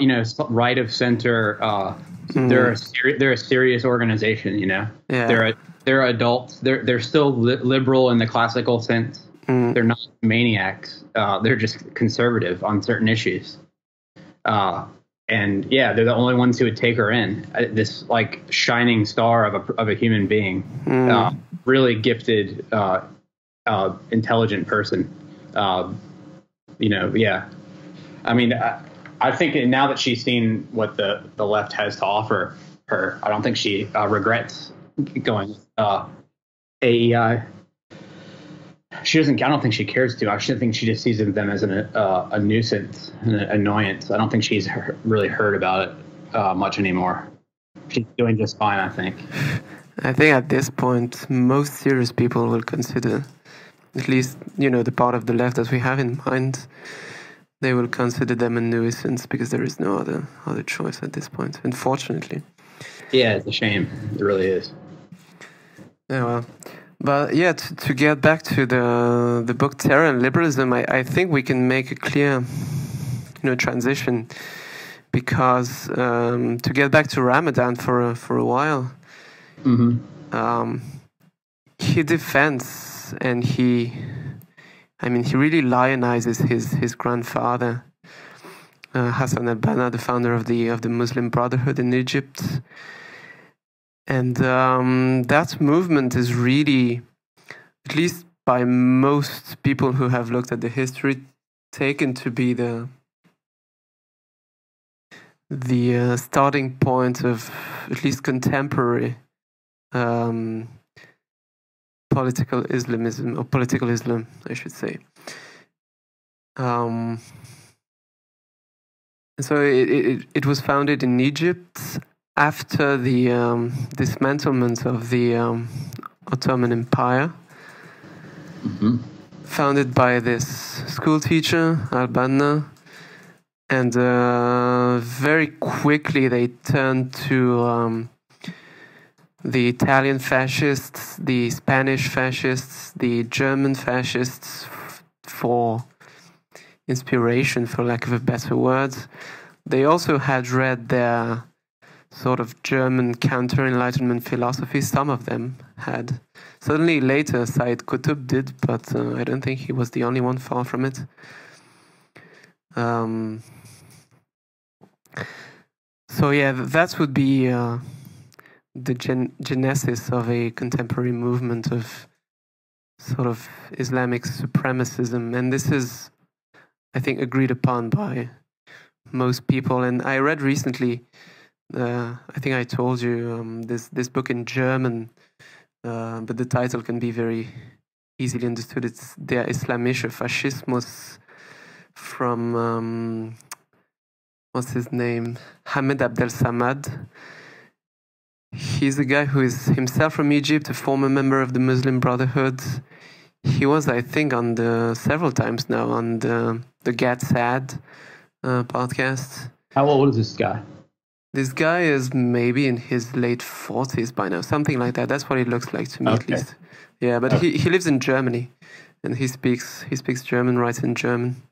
you know, right of center. They're a serious organization. You know, they're adults. They're still liberal in the classical sense. Mm. They're not maniacs. They're just conservative on certain issues. And yeah, they're the only ones who would take her in. This like shining star of a human being, really gifted, intelligent person. You know, yeah. I mean, I, I think now that she's seen what the left has to offer her, I don't think she regrets going AEI. She doesn't. I don't think she cares to. I think she just sees them as a nuisance, an annoyance. I don't think she's really heard about it much anymore. She's doing just fine, I think. I think at this point, most serious people will consider, at least, you know, the part of the left that we have in mind, they will consider them a nuisance because there is no other choice at this point, unfortunately. Yeah, it's a shame. It really is. Yeah, well. But yeah, to get back to the book Terror and Liberalism, I think we can make a clear, transition, because to get back to Ramadan for a while, mm-hmm. He defends and he really lionizes his grandfather, Hassan al-Banna, the founder of the Muslim Brotherhood in Egypt. And that movement is really, at least by most people who have looked at the history, taken to be the starting point of at least contemporary political Islamism, or political Islam, I should say. So it was founded in Egypt after the dismantlement of the Ottoman Empire, mm-hmm. founded by this school teacher, al-Banna, and very quickly they turned to the Italian fascists, the Spanish fascists, the German fascists for inspiration, for lack of a better word. They also had read their sort of German counter-Enlightenment philosophy, some of them had. Certainly later Sayyid Qutb did, but I don't think he was the only one, far from it. So yeah, that would be the genesis of a contemporary movement of sort of Islamic supremacism. And this is, I think, agreed upon by most people. And I read recently, I think I told you, this book in German, but the title can be very easily understood. It's Der Islamische Faschismus from, what's his name? Hamed Abdel Samad. He's a guy who is himself from Egypt, a former member of the Muslim Brotherhood. He was, I think, on several times now on the Get Sad podcast. How old is this guy? This guy is maybe in his late 40s by now, something like that. That's what it looks like to me, okay. At least. Yeah, but okay. He lives in Germany, and he speaks German, writes in German.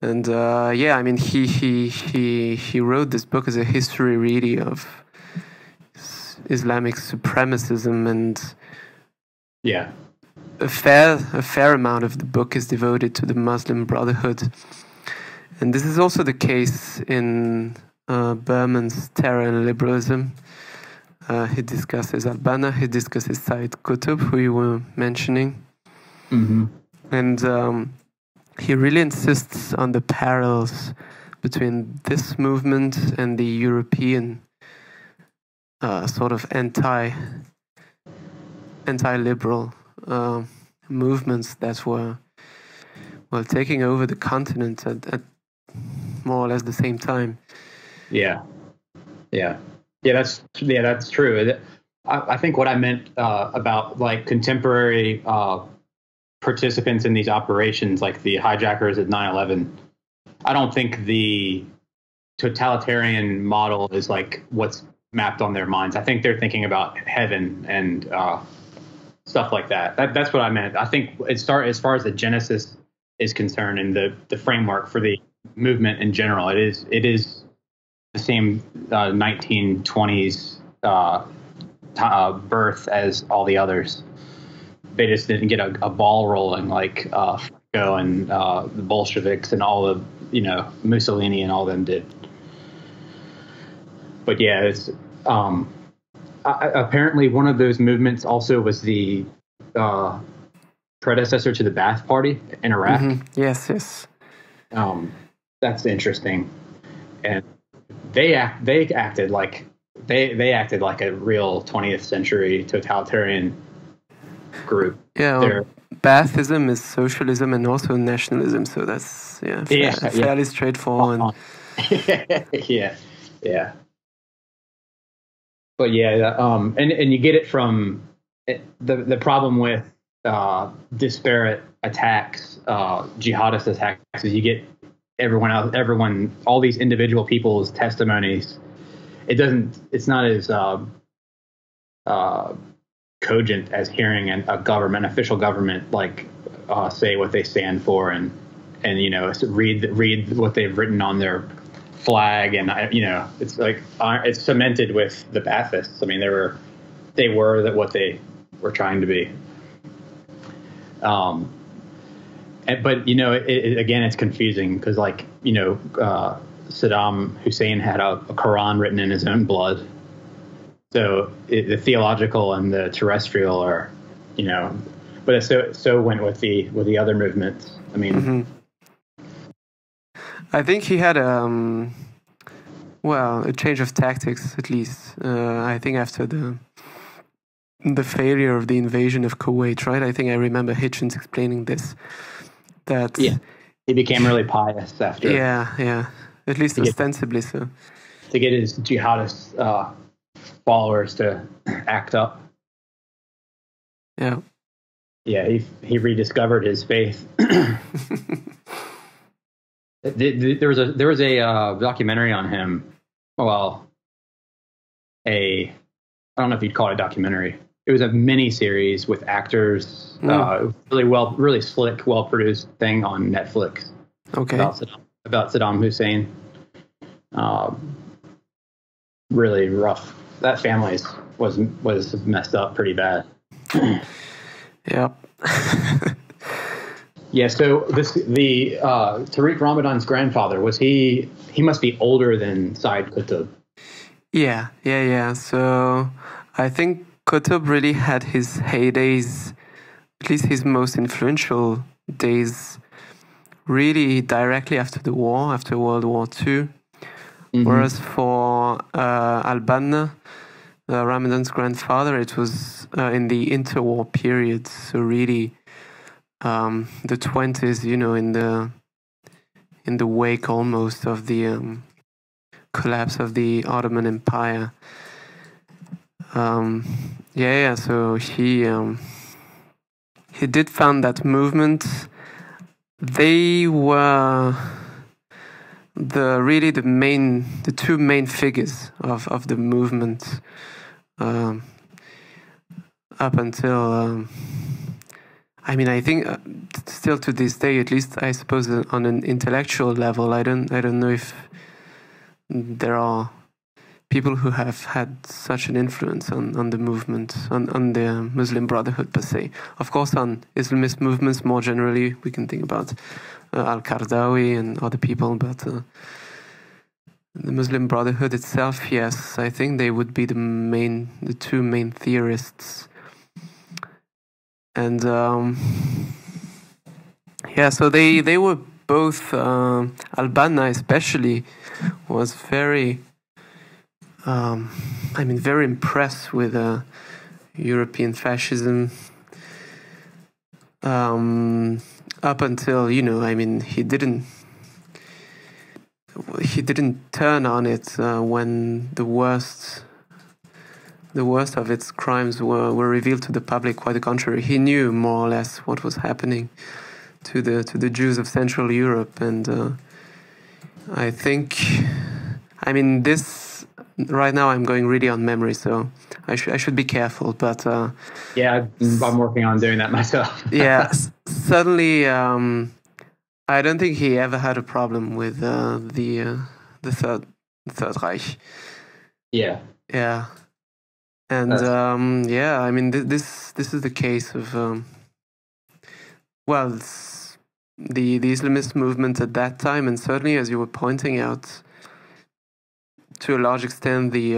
And yeah, I mean, he wrote this book as a history, really, of Islamic supremacism, and yeah, a fair amount of the book is devoted to the Muslim Brotherhood, and this is also the case in Berman's Terror and Liberalism. He discusses al-Banna, he discusses Sayyid Qutb, who you were mentioning. Mm-hmm. And he really insists on the parallels between this movement and the European sort of anti-liberal movements that were, well, taking over the continent at more or less the same time. That's true. I think what I meant about, like, contemporary participants in these operations, like the hijackers at 9/11, I don't think the totalitarian model is like what's mapped on their minds. I think they're thinking about heaven and stuff like that. That's what I meant. I think as far as the genesis is concerned, and the framework for the movement in general, it is the same 1920s birth as all the others. They just didn't get a ball rolling like Franco and the Bolsheviks and all of, Mussolini and all them did. But yeah, it's apparently one of those movements also was the predecessor to the Ba'ath Party in Iraq. Mm-hmm. Yes. that's interesting. And they acted like a real 20th century totalitarian group. Yeah, well, Baathism is socialism and also nationalism, so that's fairly straightforward. Yeah. But yeah, and you get it from the problem with disparate attacks, jihadist attacks, is you get all these individual people's testimonies. It's not as cogent as hearing an official government like say what they stand for and read what they've written on their flag, and it's like it's cemented with the Baathists. I mean, they were what they were trying to be. But again, it's confusing because Saddam Hussein had a Quran written in his own blood. So the theological and the terrestrial are, but it so went with the other movements. I mean, I think he had a change of tactics at least. I think after the failure of the invasion of Kuwait, right? I think I remember Hitchens explaining this. That he became really pious after. Yeah, at least ostensibly so. To get his jihadist followers to act up. Yeah, he rediscovered his faith. There was a documentary on him. Well, I don't know if you'd call it a documentary. It was a mini series with actors. Really slick, well produced thing on Netflix. Okay. About Saddam Hussein. Really rough. That family was messed up pretty bad. Yep. Yeah. So the Tariq Ramadan's grandfather, he must be older than Sayyid Qutb. Yeah. So I think Qutb really had his heydays, at least his most influential days, really directly after the war, after World War II. Whereas for al-Banna, Ramadan's grandfather, it was in the interwar period. So really, the 1920s, in the wake almost of the collapse of the Ottoman Empire. So he did found that movement. They were the two main figures of the movement up until I think still to this day, at least I suppose on an intellectual level. I don't know if there are people who have had such an influence on the movement, on the Muslim Brotherhood per se. Of course, on Islamist movements more generally, we can think about al-Qardawi and other people, but the Muslim Brotherhood itself, yes, I think they would be the two main theorists. And so they were both, al-Banna especially was very very impressed with European fascism up until he didn't turn on it when the worst of its crimes were revealed to the public. Quite the contrary, he knew more or less what was happening to the Jews of Central Europe, and I think this. Right now, I'm going really on memory, so I should be careful. But I'm working on doing that myself. Yeah, suddenly, I don't think he ever had a problem with the Third Reich. Yeah, and this is the case of the Islamist movement at that time, and certainly, as you were pointing out, to a large extent, the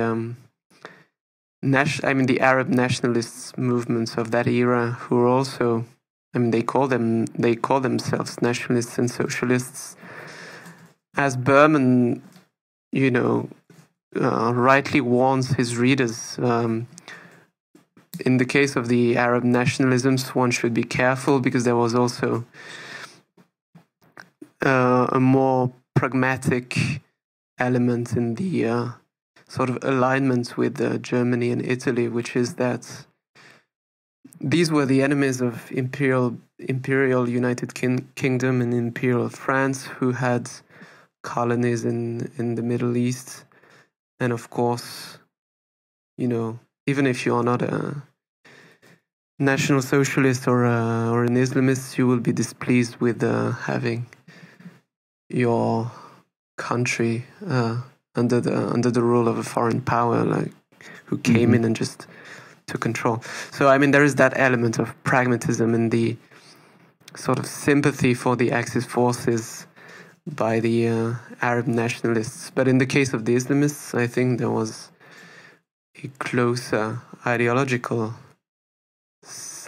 Arab nationalist movements of that era, who were also, they call themselves nationalists and socialists, as Berman, you know, rightly warns his readers, in the case of the Arab nationalisms, one should be careful because there was also a more pragmatic element in the sort of alignment with Germany and Italy, which is that these were the enemies of imperial United Kingdom and imperial France, who had colonies in the Middle East. And of course, you know, even if you are not a national socialist or an Islamist, you will be displeased with having your country under the rule of a foreign power, like who came in and just took control. So I mean, there is that element of pragmatism and the sort of sympathy for the Axis forces by the Arab nationalists. But in the case of the Islamists, I think there was a closer ideological,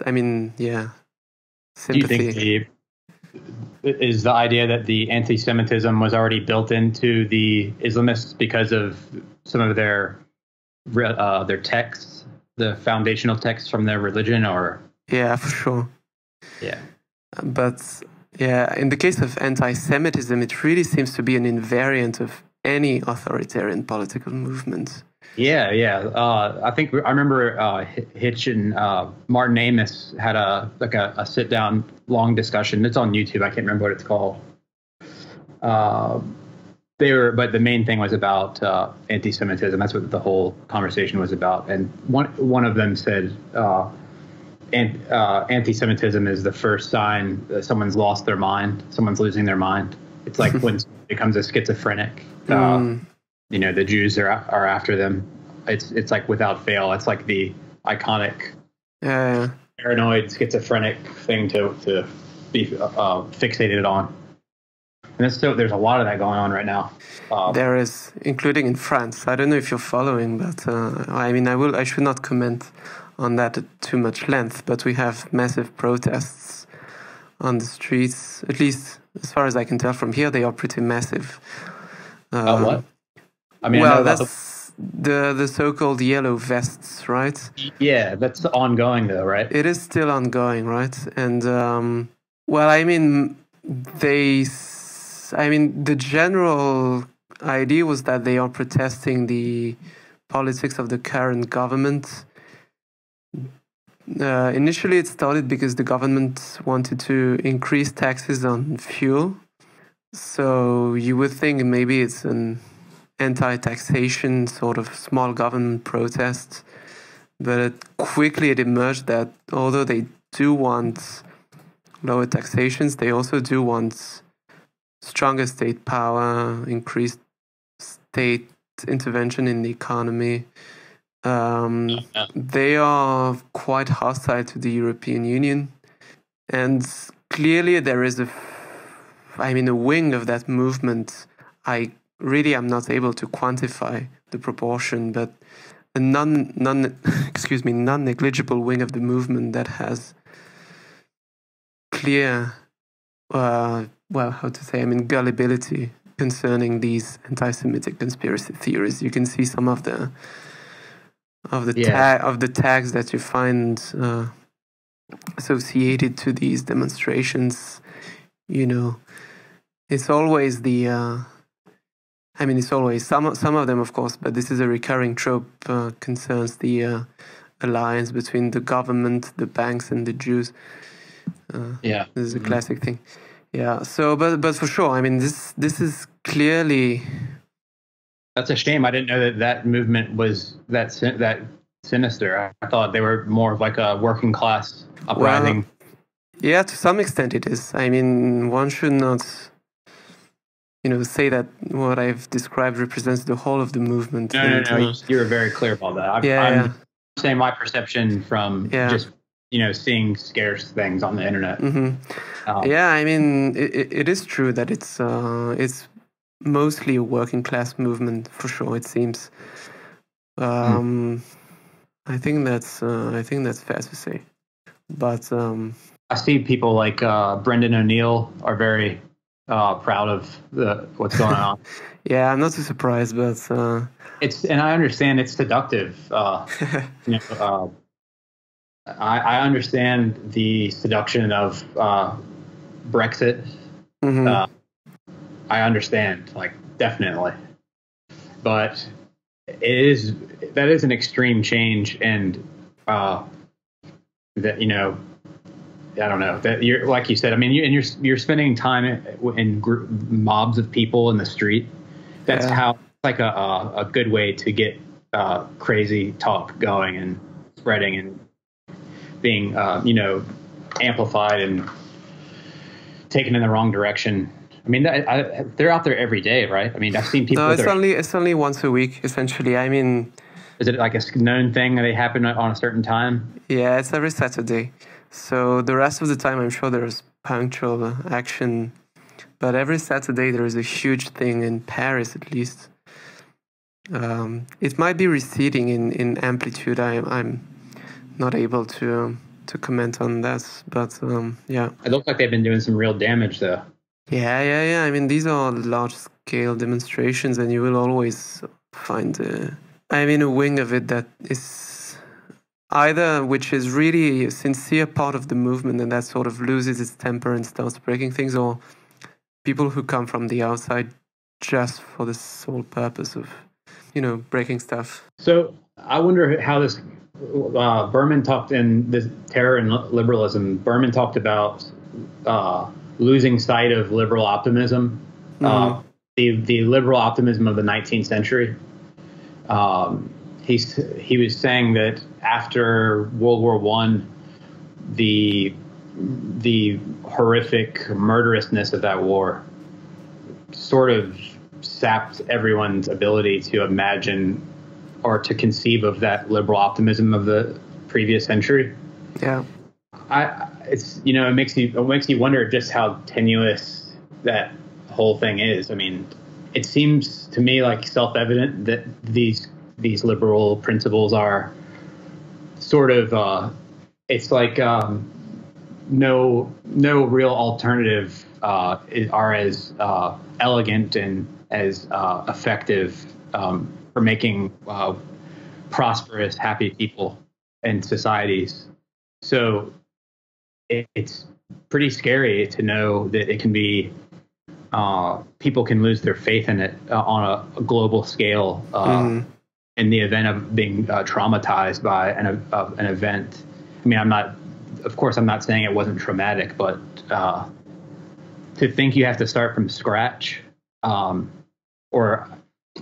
I mean, yeah, sympathy. Do you think is the idea that the anti-Semitism was already built into the Islamists because of some of their texts, the foundational texts from their religion, or? Yeah, for sure. Yeah. But yeah, in the case of anti-Semitism, it really seems to be an invariant of any authoritarian political movement. Yeah, yeah. I think I remember Hitch and Martin Amis had a sit down long discussion. It's on YouTube. I can't remember what it's called. But the main thing was about anti-Semitism. That's what the whole conversation was about. And one of them said, anti-Semitism is the first sign that someone's lost their mind. Someone's losing their mind. It's like when someone becomes a schizophrenic. You know, the Jews are after them. It's like without fail. It's like the iconic paranoid schizophrenic thing to be fixated on. And that's so, there's a lot of that going on right now. There is, including in France. I don't know if you're following, but I mean, I should not comment on that at too much length, but we have massive protests on the streets. At least as far as I can tell from here, they are pretty massive. What? I mean, well, that's the so-called yellow vests, right? Yeah, that's ongoing though, right? It is still ongoing, right? And well, I mean, the general idea was that they are protesting the politics of the current government. Initially, it started because the government wanted to increase taxes on fuel. So you would think maybe it's an anti-taxation sort of small government protest, but quickly it emerged that although they do want lower taxations, they also do want stronger state power, increased state intervention in the economy. They are quite hostile to the European Union, and clearly there is a wing of that movement. I'm not able to quantify the proportion, but a non-negligible wing of the movement that has clear, gullibility concerning these anti-Semitic conspiracy theories. You can see some of the tags that you find associated to these demonstrations. You know, it's always the. It's always some of them, of course, but this is a recurring trope. Concerns the alliance between the government, the banks, and the Jews. This is a classic thing. Yeah. So, but for sure, I mean, this is clearly. That's a shame. I didn't know that movement was that sinister. I thought they were more of like a working class uprising. Well, yeah, to some extent it is. I mean, one should not, you know, say that what I've described represents the whole of the movement. No. You were very clear about that. I'm saying my perception from just, you know, seeing scarce things on the internet. Mm-hmm. I mean, it is true that it's mostly a working class movement, for sure. It seems. I think that's fair to say. But I see people like Brendan O'Neill are very proud of what's going on. Yeah, I'm not too surprised, but it's, and I understand it's seductive. I understand the seduction of Brexit. Mm-hmm. I understand, like, definitely, but that is an extreme change, and that, you know, I don't know, that you're, like you said, I mean, you're spending time in group, mobs of people in the street. That's how, like, a good way to get crazy talk going and spreading and being you know, amplified and taken in the wrong direction. I mean, they're out there every day, right? I mean, I've seen people. No, it's only once a week, essentially. I mean, is it like a known thing that they happen on a certain time? Yeah, it's every Saturday. So the rest of the time, I'm sure there's punctual action, but every Saturday there is a huge thing in Paris, at least. It might be receding in amplitude. I'm not able to comment on that, but yeah. It looks like they've been doing some real damage, though. Yeah. I mean, these are large-scale demonstrations, and you will always find a wing of it that is either, which is really a sincere part of the movement, and that sort of loses its temper and starts breaking things, or people who come from the outside just for the sole purpose of, you know, breaking stuff. So I wonder how this Berman talked in this Terror and Liberalism. Berman talked about losing sight of liberal optimism, the liberal optimism of the 19th century. He was saying that after World War I, the horrific murderousness of that war sort of sapped everyone's ability to imagine or to conceive of that liberal optimism of the previous century. Yeah. It's, you know, it makes you wonder just how tenuous that whole thing is. I mean, it seems to me like self-evident that these liberal principles are sort of it's like no real alternative are as elegant and as effective for making prosperous, happy people and societies. So it's pretty scary to know that it can be people can lose their faith in it on a global scale in the event of being traumatized by an event. I mean, of course I'm not saying it wasn't traumatic, but to think you have to start from scratch, or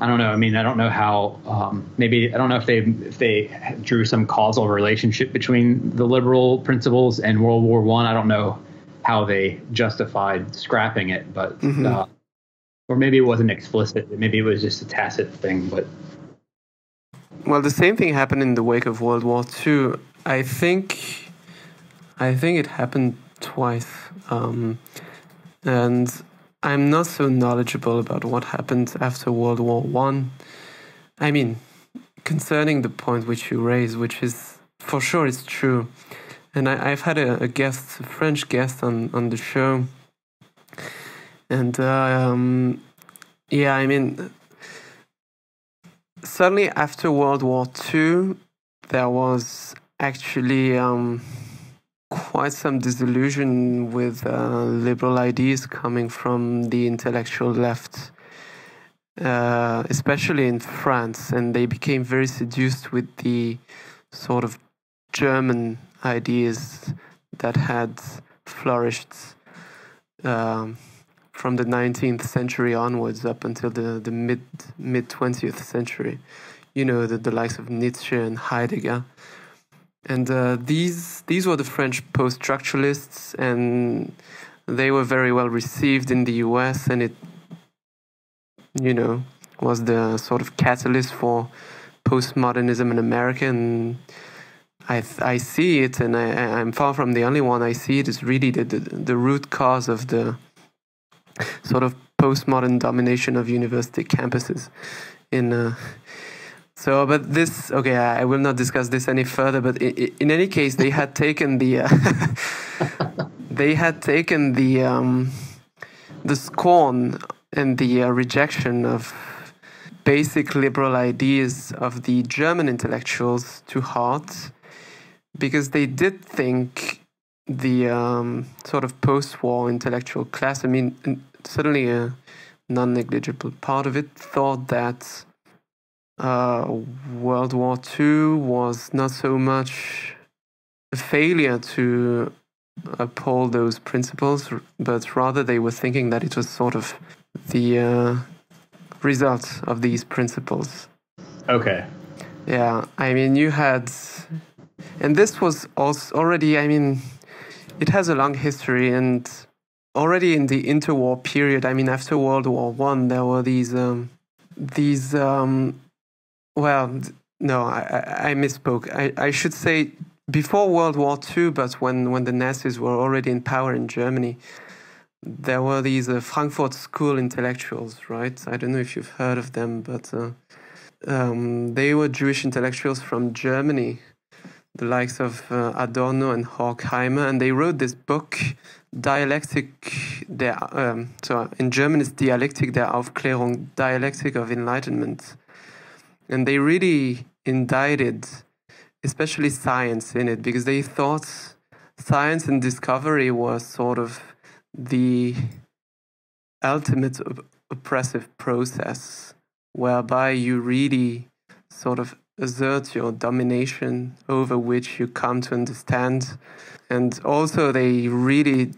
I don't know. I mean, I don't know how. Maybe I don't know if they drew some causal relationship between the liberal principles and World War I. I don't know how they justified scrapping it, but or maybe it wasn't explicit. Maybe it was just a tacit thing. But well, the same thing happened in the wake of World War II. I think it happened twice, and I'm not so knowledgeable about what happened after World War I. I mean, concerning the point which you raise, which is for sure it's true. And I've had a French guest on the show. And yeah, I mean, suddenly after World War II, there was actually quite some disillusion with liberal ideas coming from the intellectual left, especially in France, and they became very seduced with the sort of German ideas that had flourished from the 19th century onwards up until the mid 20th century. You know, the likes of Nietzsche and Heidegger. And these were the French post-structuralists, and they were very well received in the US, and it, you know, was the sort of catalyst for postmodernism in America. And I see it, and I'm far from the only one. I see it as really the root cause of the sort of postmodern domination of university campuses in So, but this, okay, I will not discuss this any further, but in any case, they had taken the the scorn and the rejection of basic liberal ideas of the German intellectuals to heart, because they did think the sort of post-war intellectual class, I mean, certainly a non-negligible part of it, thought that World War II was not so much a failure to uphold those principles, but rather they were thinking that it was sort of the result of these principles. Okay. Yeah, I mean, you had... And this was also already, I mean, it has a long history, and already in the interwar period, I mean, after World War I, there were I should say before World War II, but when the Nazis were already in power in Germany, there were these Frankfurt School intellectuals, right? I don't know if you've heard of them, but they were Jewish intellectuals from Germany, the likes of Adorno and Horkheimer, and they wrote this book, in German it's Dialektik der Aufklärung, Dialectic of Enlightenment. And they really indicted, especially science in it, because they thought science and discovery was sort of the ultimate oppressive process, whereby you really sort of assert your domination over which you come to understand. And also they really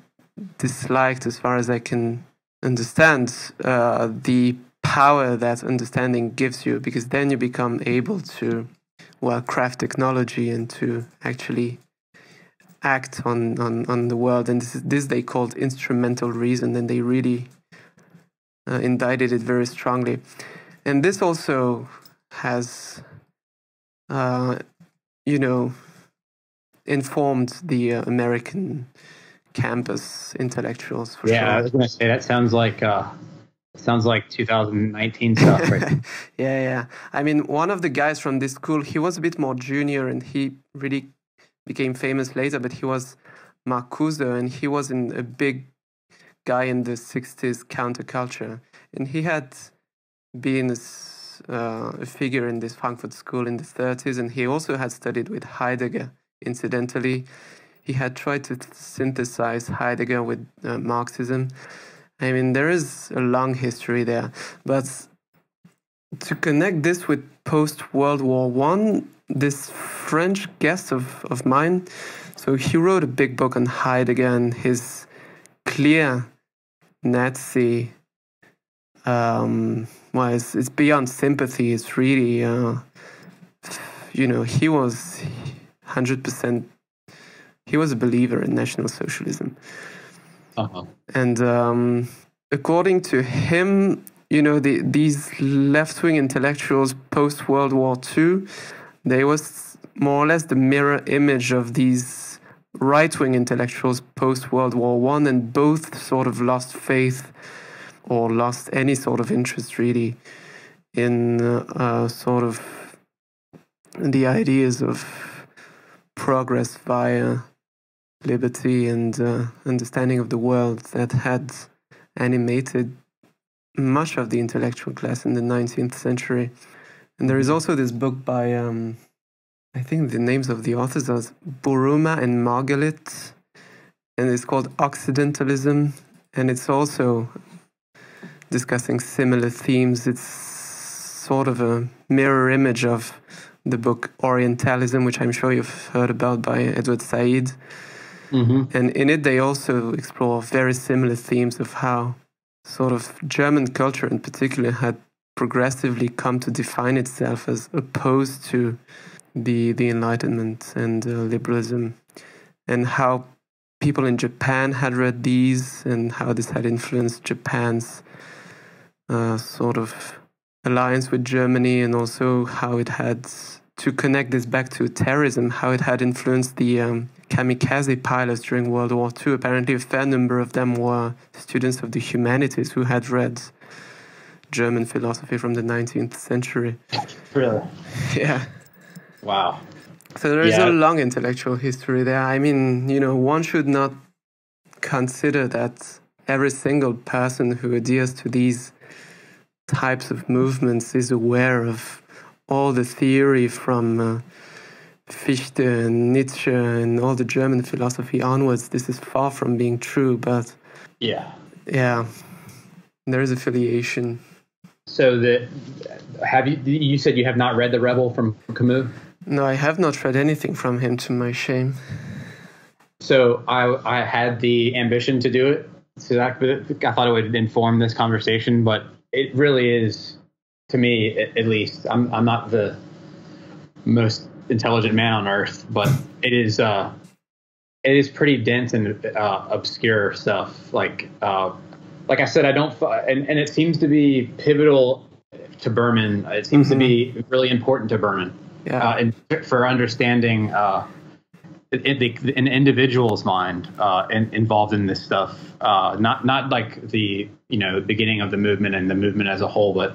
disliked, as far as I can understand, the power that understanding gives you, because then you become able to, well, craft technology and to actually act on the world. And this they called instrumental reason, and they really indicted it very strongly. And this also has... informed the American campus intellectuals. For sure. I was going to say that sounds like 2019 stuff, right? Yeah. I mean, one of the guys from this school, he was a bit more junior, and he really became famous later. But he was Marcuse, and he was a big guy in the '60s counterculture, and he had been a figure in this Frankfurt School in the '30s, and he also had studied with Heidegger. Incidentally, he had tried to synthesize Heidegger with Marxism. I mean, there is a long history there. But to connect this with post-World War I, this French guest of mine, so he wrote a big book on Heidegger and his clear Nazi... it's beyond sympathy. It's really, he was 100%, he was a believer in National Socialism. Uh-huh. And according to him, these left-wing intellectuals post-World War II, they was more or less the mirror image of these right-wing intellectuals post-World War I, and both sort of lost faith or lost any sort of interest, really, in sort of the ideas of progress via liberty and understanding of the world that had animated much of the intellectual class in the 19th century. And there is also this book by, I think the names of the authors are Buruma and Margalit, and it's called Occidentalism, and it's also discussing similar themes. It's sort of a mirror image of the book Orientalism, which I'm sure you've heard about, by Edward Said. Mm-hmm. And in it, they also explore very similar themes of how sort of German culture in particular had progressively come to define itself as opposed to the Enlightenment and liberalism, and how people in Japan had read these and how this had influenced Japan's sort of alliance with Germany, and also how it had, to connect this back to terrorism, how it had influenced the kamikaze pilots during World War II. Apparently a fair number of them were students of the humanities who had read German philosophy from the 19th century. Really? Yeah. Wow. So there is a long intellectual history there. I mean, one should not consider that every single person who adheres to these types of movements is aware of all the theory from Fichte and Nietzsche and all the German philosophy onwards. This is far from being true, but yeah, there is affiliation. So you said you have not read The Rebel from Camus? No, I have not read anything from him, to my shame. So I had the ambition to do it. So I thought it would inform this conversation, but it really is, to me at least, I'm not the most intelligent man on earth, but it is pretty dense and obscure stuff. Like I said, I don't, and it seems to be pivotal to Berman. It seems mm-hmm. to be really important to Berman, and for understanding an individual's mind involved in this stuff, not like the beginning of the movement and the movement as a whole, but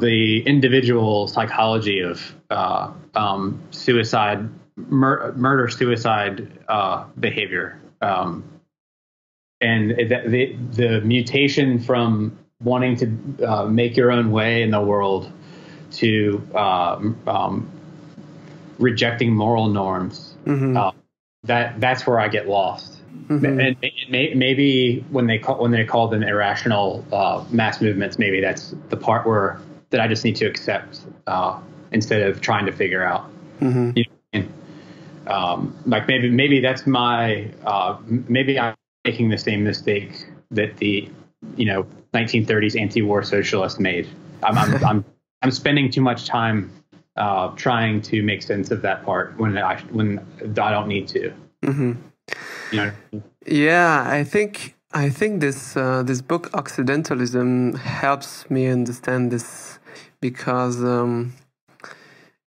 the individual psychology of suicide, murder-suicide behavior, and the mutation from wanting to make your own way in the world to rejecting moral norms. Mm-hmm. That's where I get lost. Mm-hmm. And maybe when they call them irrational mass movements, maybe that's the part that I just need to accept instead of trying to figure out. Mm-hmm. Like maybe that's my maybe I'm making the same mistake that the 1930s anti-war socialist made. I'm spending too much time trying to make sense of that part when I don't need to. Mm-hmm. Yeah, I think this book Occidentalism helps me understand this, because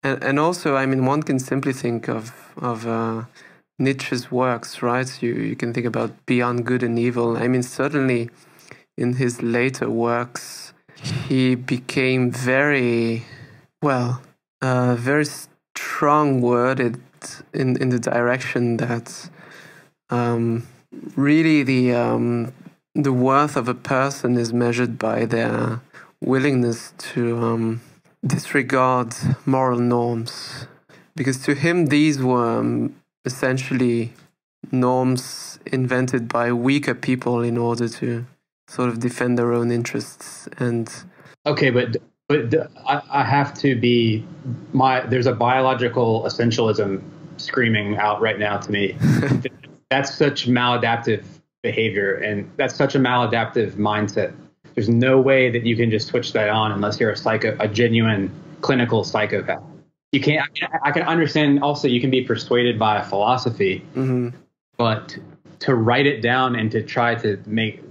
and also, I mean, one can simply think of Nietzsche's works, right? You can think about Beyond Good and Evil. I mean, certainly in his later works, he became very strong-worded in the direction that really the worth of a person is measured by their willingness to disregard moral norms, because to him these were essentially norms invented by weaker people in order to sort of defend their own interests. And okay, but I have to be there's a biological essentialism screaming out right now to me. That's such maladaptive behavior, and that's such a maladaptive mindset. There's no way that you can just switch that on unless you're a genuine clinical psychopath. You can't. I can understand. Also, you can be persuaded by a philosophy, mm-hmm. but to write it down and to try to make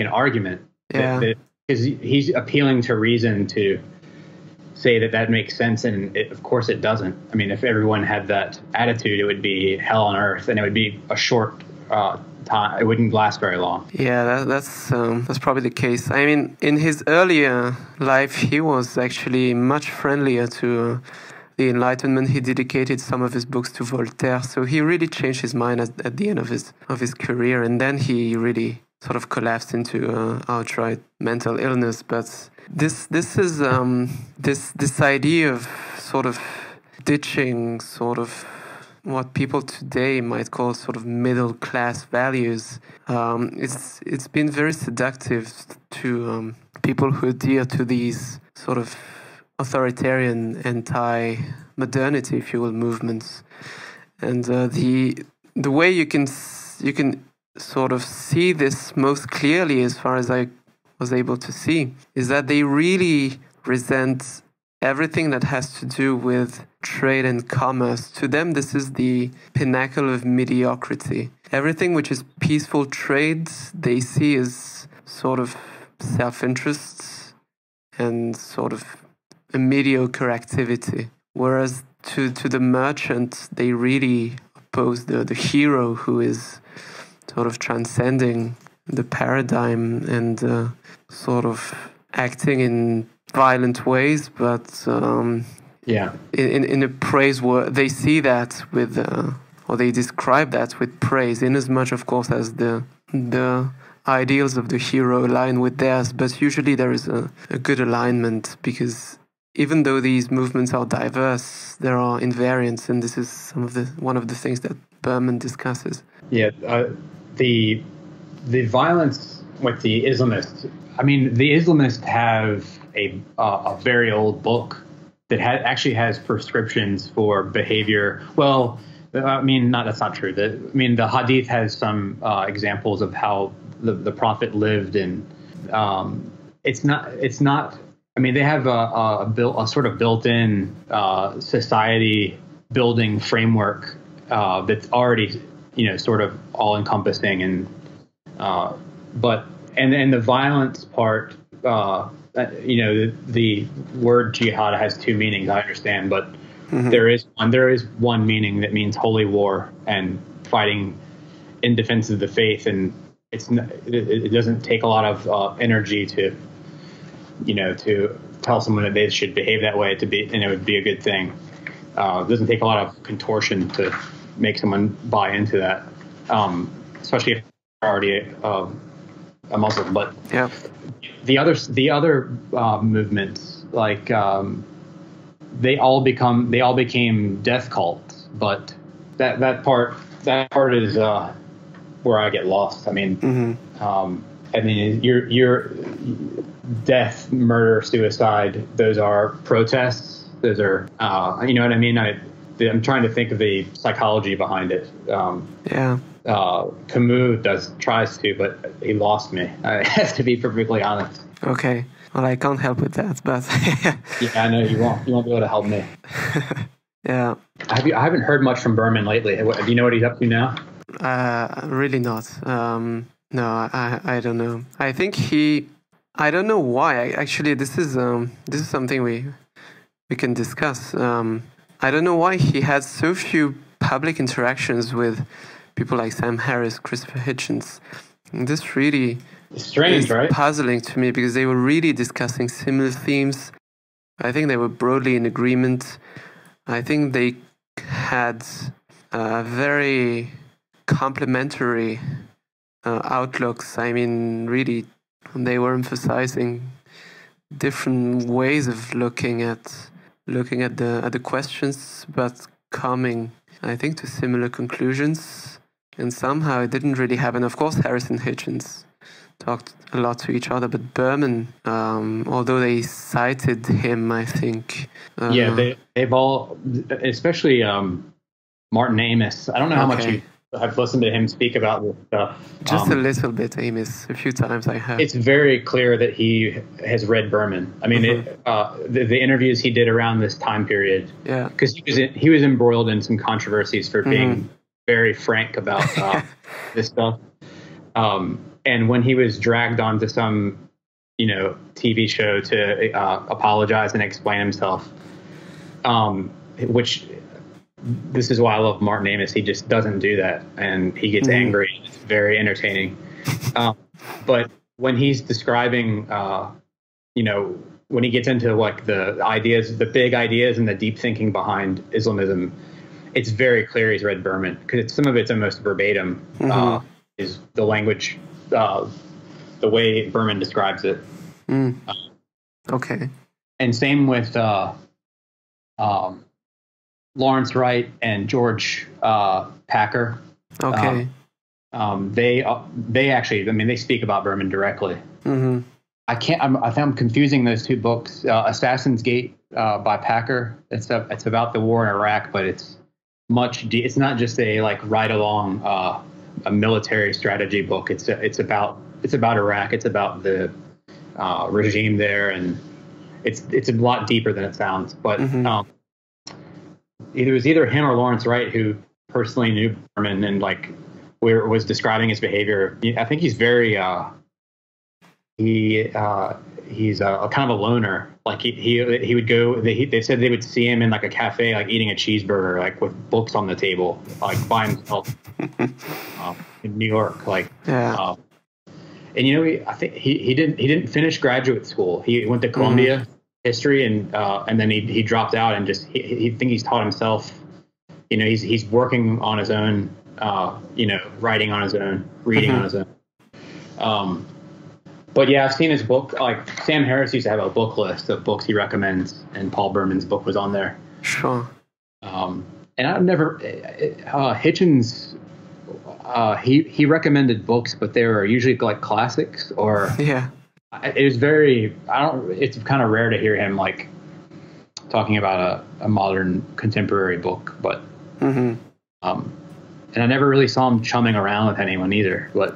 an argument, because he's appealing to reason to say that makes sense, and of course it doesn't. I mean, if everyone had that attitude, it would be hell on earth, and it would be a short time. It wouldn't last very long. Yeah, that's probably the case. I mean, in his earlier life, he was actually much friendlier to the Enlightenment. He dedicated some of his books to Voltaire, so he really changed his mind at the end of his career, and then he really sort of collapsed into outright mental illness. But this is this idea of sort of ditching sort of what people today might call sort of middle class values. It's been very seductive to people who adhere to these sort of authoritarian anti-modernity, if you will, movements. And the way you can sort of see this most clearly, as far as I was able to see, is that they really resent everything that has to do with trade and commerce. To them, this is the pinnacle of mediocrity. Everything which is peaceful trade, they see as sort of self-interest and sort of a mediocre activity. Whereas to the merchant, they really oppose the hero who is sort of transcending the paradigm and sort of acting in violent ways, but in a praiseworthy. They see that with, or they describe that with praise, in as much, of course, as the the ideals of the hero align with theirs, but usually there is a good alignment, because even though these movements are diverse, there are invariants, and this is one of the things that Berman discusses. Yeah, the violence with the Islamists. I mean, the Islamists have a very old book that actually has prescriptions for behavior. Well, I mean, that's not true. The Hadith has some examples of how the Prophet lived, and it's not. I mean, they have a sort of built-in society-building framework that's already, sort of all-encompassing, and the violence part, the word jihad has two meanings, I understand, but mm-hmm. there is one meaning that means holy war and fighting in defense of the faith, and it doesn't take a lot of energy to tell someone that they should behave that way, and it would be a good thing. It doesn't take a lot of contortion to make someone buy into that, especially if they're already a Muslim. But yeah, the other movements, like they all became death cults. But that part is where I get lost. I mean, mm-hmm. You're death, murder, suicide, those are protests. Those are, you know what I mean? I'm trying to think of the psychology behind it. Camus tries to, but he lost me. I have to be perfectly honest. Okay. Well, I can't help with that, but... yeah, I know you won't. You won't be able to help me. Yeah. I haven't heard much from Berman lately. Do you know what he's up to now? Really not. No, I don't know. I think he... I don't know why. Actually, this is something we can discuss. I don't know why he had so few public interactions with people like Sam Harris, Christopher Hitchens. And this really is right? Puzzling to me, because they were really discussing similar themes. I think they were broadly in agreement. I think they had very complementary outlooks. I mean, really... they were emphasizing different ways of looking at the questions, but coming, I think, to similar conclusions. And somehow it didn't really happen. Of course, Harris and Hitchens talked a lot to each other, but Berman, although they cited him, I think... yeah, they've all, especially Martin Amis. I don't know how much you... I've listened to him speak about this stuff. Just a little bit, Amis. A few times I have. It's very clear that he has read Berman. I mean, mm-hmm. the interviews he did around this time period. Yeah. Because he was embroiled in some controversies for being mm-hmm. very frank about this stuff. And when he was dragged onto some, TV show to apologize and explain himself, which... this is why I love Martin Amis. He just doesn't do that, and he gets angry. And it's very entertaining. But when he's describing, when he gets into like the ideas, the big ideas and the deep thinking behind Islamism, it's very clear he's read Berman, because some of it's almost verbatim is the language, the way Berman describes it. Mm. Okay. And same with Lawrence Wright and George Packer. Okay. They actually, I mean, they speak about Berman directly. Mm-hmm. I think I'm confusing those two books. Assassin's Gate by Packer. It's about the war in Iraq, but it's it's not just a like ride along a military strategy book. It's about Iraq. It's about the regime there, and it's a lot deeper than it sounds. But mm-hmm. It was either him or Lawrence Wright who personally knew Berman and like was describing his behavior. I think he's very he's a kind of a loner. Like he would go. They said they would see him in like a cafe, like eating a cheeseburger, like with books on the table, like by himself in New York. Like yeah. And I think he didn't finish graduate school. He went to Columbia. Mm-hmm. History and then he dropped out and just he think he's taught himself. He's working on his own, writing on his own, reading on his own. But yeah, I've seen his book. Like Sam Harris used to have a book list of books he recommends, and Paul Berman's book was on there. Sure. And I've never Hitchens. He recommended books, but they were usually like classics or yeah. It was very. I don't. It's kind of rare to hear him like talking about a modern contemporary book, but. Mm-hmm. And I never really saw him chumming around with anyone either, but.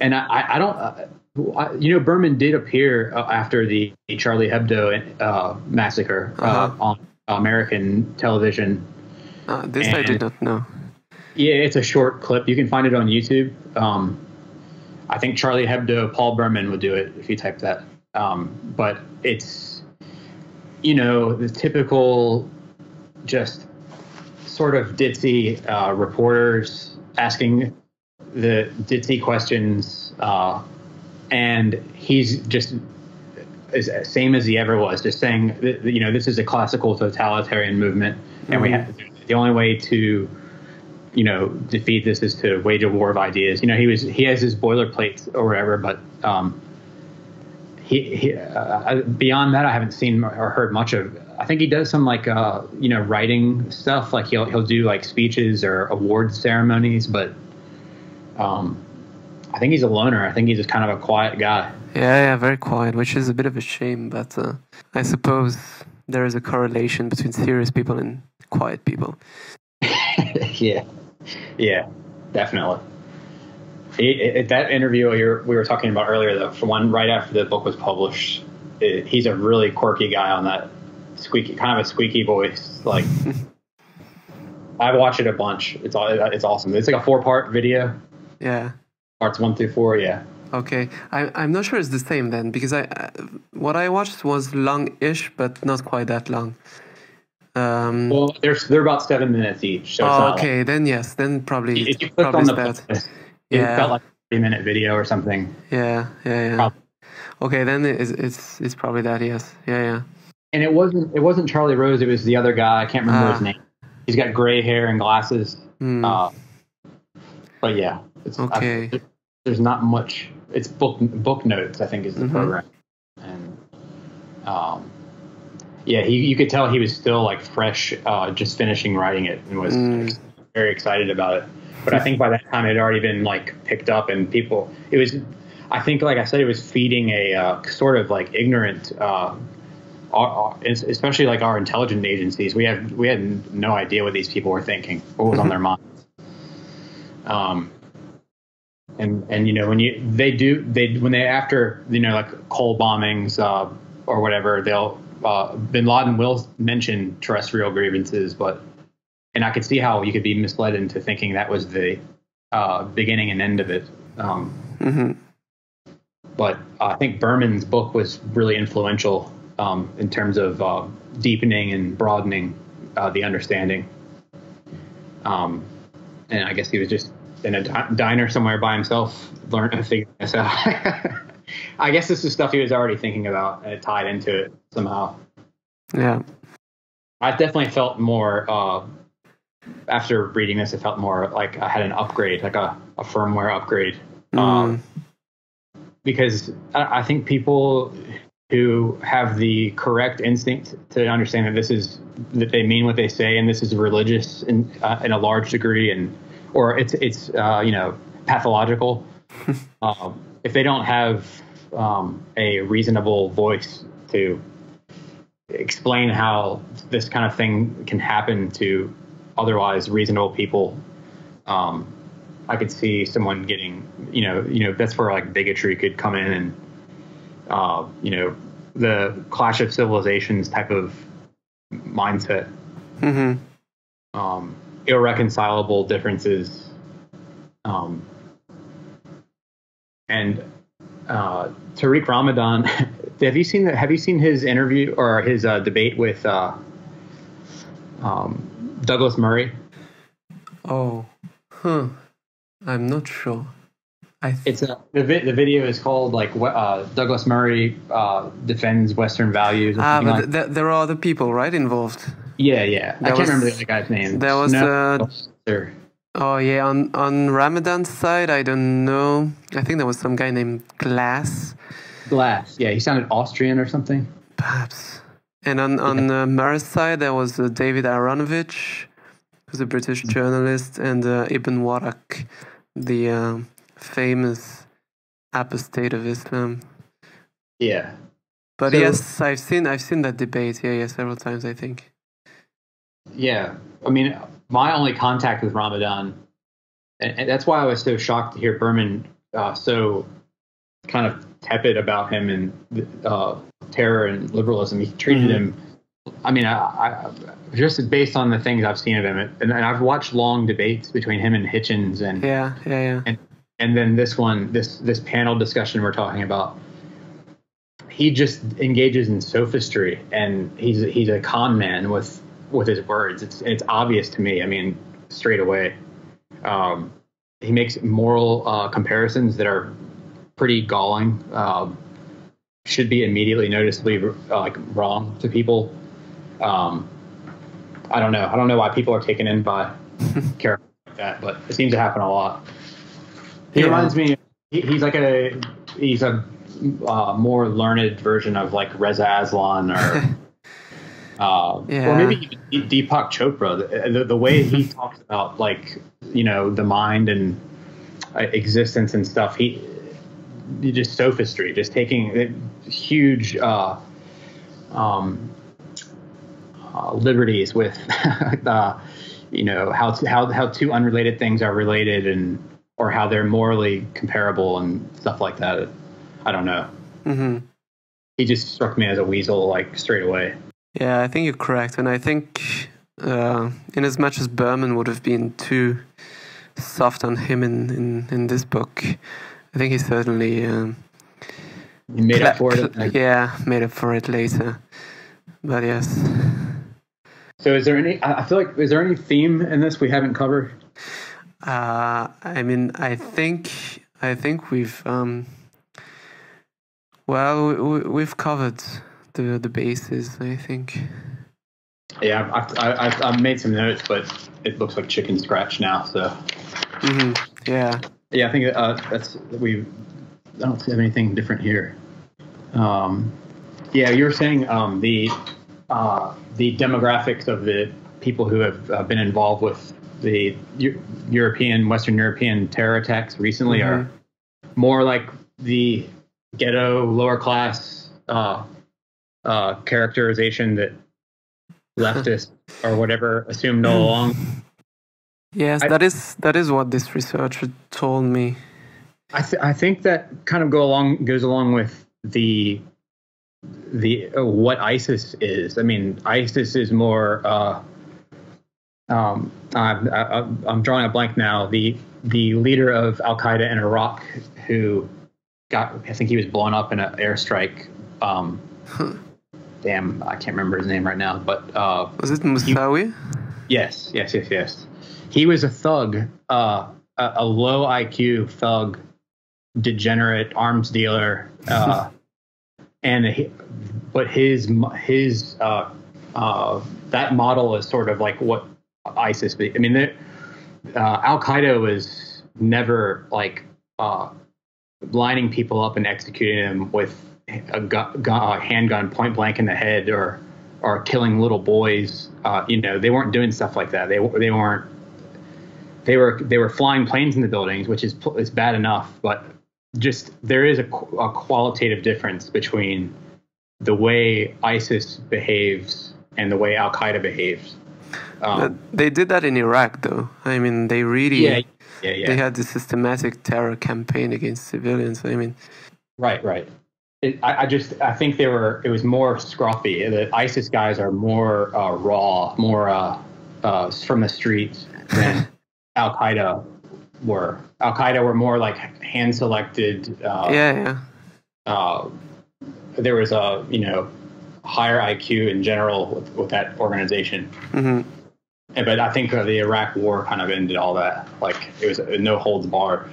And I don't, you know, Berman did appear after the Charlie Hebdo massacre on American television. This and I did not know. Yeah, it's a short clip. You can find it on YouTube. I think Charlie Hebdo, Paul Berman would do it if you type that. But it's, you know, the typical just sort of ditzy reporters asking the ditzy questions, and he's just as same as he ever was, just saying, you know, this is a classical totalitarian movement, and we have the only way to, you know, defeat this is to wage a war of ideas. You know, he has his boilerplate or whatever, but beyond that, I haven't seen or heard much of. I think he does some like you know, writing stuff, like he'll do like speeches or award ceremonies, but. I think he's a loner. I think he's just kind of a quiet guy. Yeah, very quiet, which is a bit of a shame, but I suppose there is a correlation between serious people and quiet people. yeah, definitely. That interview we were talking about earlier, though, for one right after the book was published, he's a really quirky guy on that squeaky, kind of a squeaky voice, like. I watch it a bunch. It's awesome. It's like a 4-part video. Yeah, parts 1 through 4. Yeah. Okay, I'm not sure it's the same then, because what I watched was long-ish, but not quite that long. Well, they're about 7 minutes each. So oh, okay, like, then yes, then probably if you clicked on the playlist, it felt like a 30-minute video or something. Yeah. Probably. Okay, then it's probably that. Yes, yeah. And it wasn't Charlie Rose. It was the other guy. I can't remember his name. He's got gray hair and glasses. But yeah. It's, okay. There's not much. It's book notes, I think, is the program, and yeah, you could tell he was still like fresh, just finishing writing it, and was very excited about it. But I think by that time it had already been like picked up, and people. It was, I think, like I said, it was feeding a sort of like ignorant, especially like our intelligence agencies. We had no idea what these people were thinking, what was on their mind. And you know, when they after, you know, like coal bombings or whatever, they'll Bin Laden will mention terrestrial grievances, and I could see how you could be misled into thinking that was the beginning and end of it. But I think Berman's book was really influential in terms of deepening and broadening the understanding. And I guess he was just in a diner somewhere by himself, learning to figure this out. I guess this is stuff he was already thinking about, and it tied into it somehow. Yeah, I definitely felt more after reading this. It felt more like I had an upgrade, like a firmware upgrade, because I think people who have the correct instinct to understand that they mean what they say, and this is religious in a large degree, and or it's you know, pathological. If they don't have a reasonable voice to explain how this kind of thing can happen to otherwise reasonable people, I could see someone getting, you know, that's where like bigotry could come in, and you know, the clash of civilizations type of mindset. Irreconcilable differences, and Tariq Ramadan. Have you seen his interview or his debate with Douglas Murray? Oh, huh. I'm not sure. It's the video is called like Douglas Murray defends Western values. But like. There are other people, right, involved. Yeah. I can't remember the other guy's name. There was Oh yeah, on Ramadan's side, I don't know. I think there was some guy named Glass. Glass, yeah, he sounded Austrian or something. Perhaps. And on Mara's side, there was David Aronovich, who's a British journalist, and Ibn Warak, the famous apostate of Islam. Yeah. But so, yes, I've seen that debate. Yeah, several times, I think. Yeah, I mean, my only contact with Ramadan, and that's why I was so shocked to hear Berman so kind of tepid about him and Terror and Liberalism. He treated him, I mean, I just based on the things I've seen of him, and I've watched long debates between him and Hitchens, and yeah. And then this one, this panel discussion we're talking about. He just engages in sophistry, and he's a con man with his words. It's obvious to me. I mean, straight away, he makes moral comparisons that are pretty galling. Should be immediately noticeably wrong to people. I don't know. I don't know why people are taken in by characters like that, but it seems to happen a lot. He reminds me. He's like a more learned version of like Reza Aslan or or maybe even Deepak Chopra. The way he talks about, like, you know, the mind and existence and stuff, he just sophistry, just taking huge liberties with you know, how two unrelated things are related, and or how they're morally comparable and stuff like that. I don't know. Mm-hmm. He just struck me as a weasel, like, straight away. Yeah, I think you're correct. And I think in as much as Berman would have been too soft on him in this book, I think he certainly... he made up for it. Yeah, made up for it later. But yes. So is there any... I feel like, is there any theme in this we haven't covered? I mean, I think we've... Well, we've covered the bases, I think. Yeah, I've made some notes, but it looks like chicken scratch now. So, yeah, I think I don't see anything different here. Yeah, you were saying the demographics of the people who have been involved with the Western European terror attacks recently are more like the ghetto, lower class characterization that leftists or whatever assumed all along. Yes, that is what this researcher told me. I think that kind of goes along with the what ISIS is. I mean, ISIS is more. I'm drawing a blank now. The leader of Al Qaeda in Iraq who. I think he was blown up in an airstrike. Damn, I can't remember his name right now. But was it Musawi? Yes. He was a thug, a low IQ thug, degenerate arms dealer, but his that model is sort of like what ISIS. I mean, Al Qaeda was never like. Lining people up and executing them with a handgun point blank in the head, or killing little boys. You know, they weren't doing stuff like that. They weren't. They were flying planes in the buildings, which is bad enough. But just there is a qualitative difference between the way ISIS behaves and the way Al Qaeda behaves. They did that in Iraq, though. I mean, they really. Yeah. They had the systematic terror campaign against civilians. I mean, right. I think they were. It was more scruffy. The ISIS guys are more raw, more from the streets than Al Qaeda were. Al Qaeda were more like hand selected. There was a higher IQ in general with that organization. Mm-hmm. But I think the Iraq War kind of ended all that. Like, it was a no holds barred,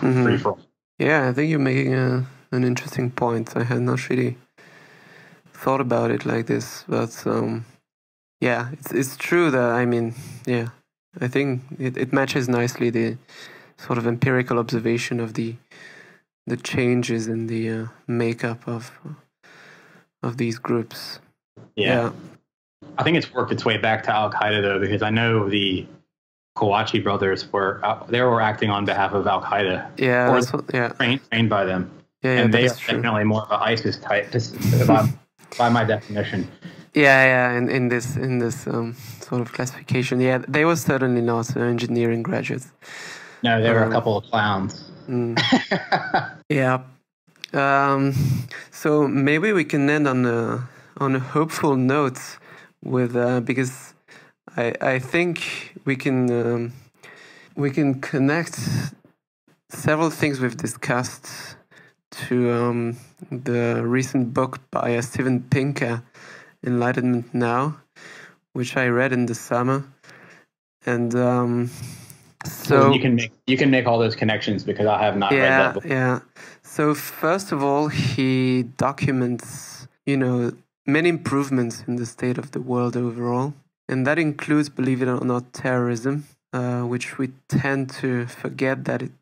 free for all. Yeah, I think you're making an interesting point. I had not really thought about it like this, but yeah, it's true that, I mean, yeah, I think it matches nicely the sort of empirical observation of the changes in the makeup of these groups. Yeah. I think it's worked its way back to Al-Qaeda, though, because I know the Kawachi brothers were acting on behalf of Al-Qaeda. Yeah, trained by them. Yeah, and they are definitely more of an ISIS type, just by my definition. Yeah, and in this sort of classification, yeah, they were certainly not engineering graduates. No, they were a couple of clowns. Yeah. So maybe we can end on a hopeful note with because I think we can connect several things we've discussed to the recent book by Steven Pinker, Enlightenment Now, which I read in the summer, and so you can make all those connections because I have not read that book. Yeah. So first of all, he documents many improvements in the state of the world overall, and that includes, believe it or not, terrorism, which we tend to forget that it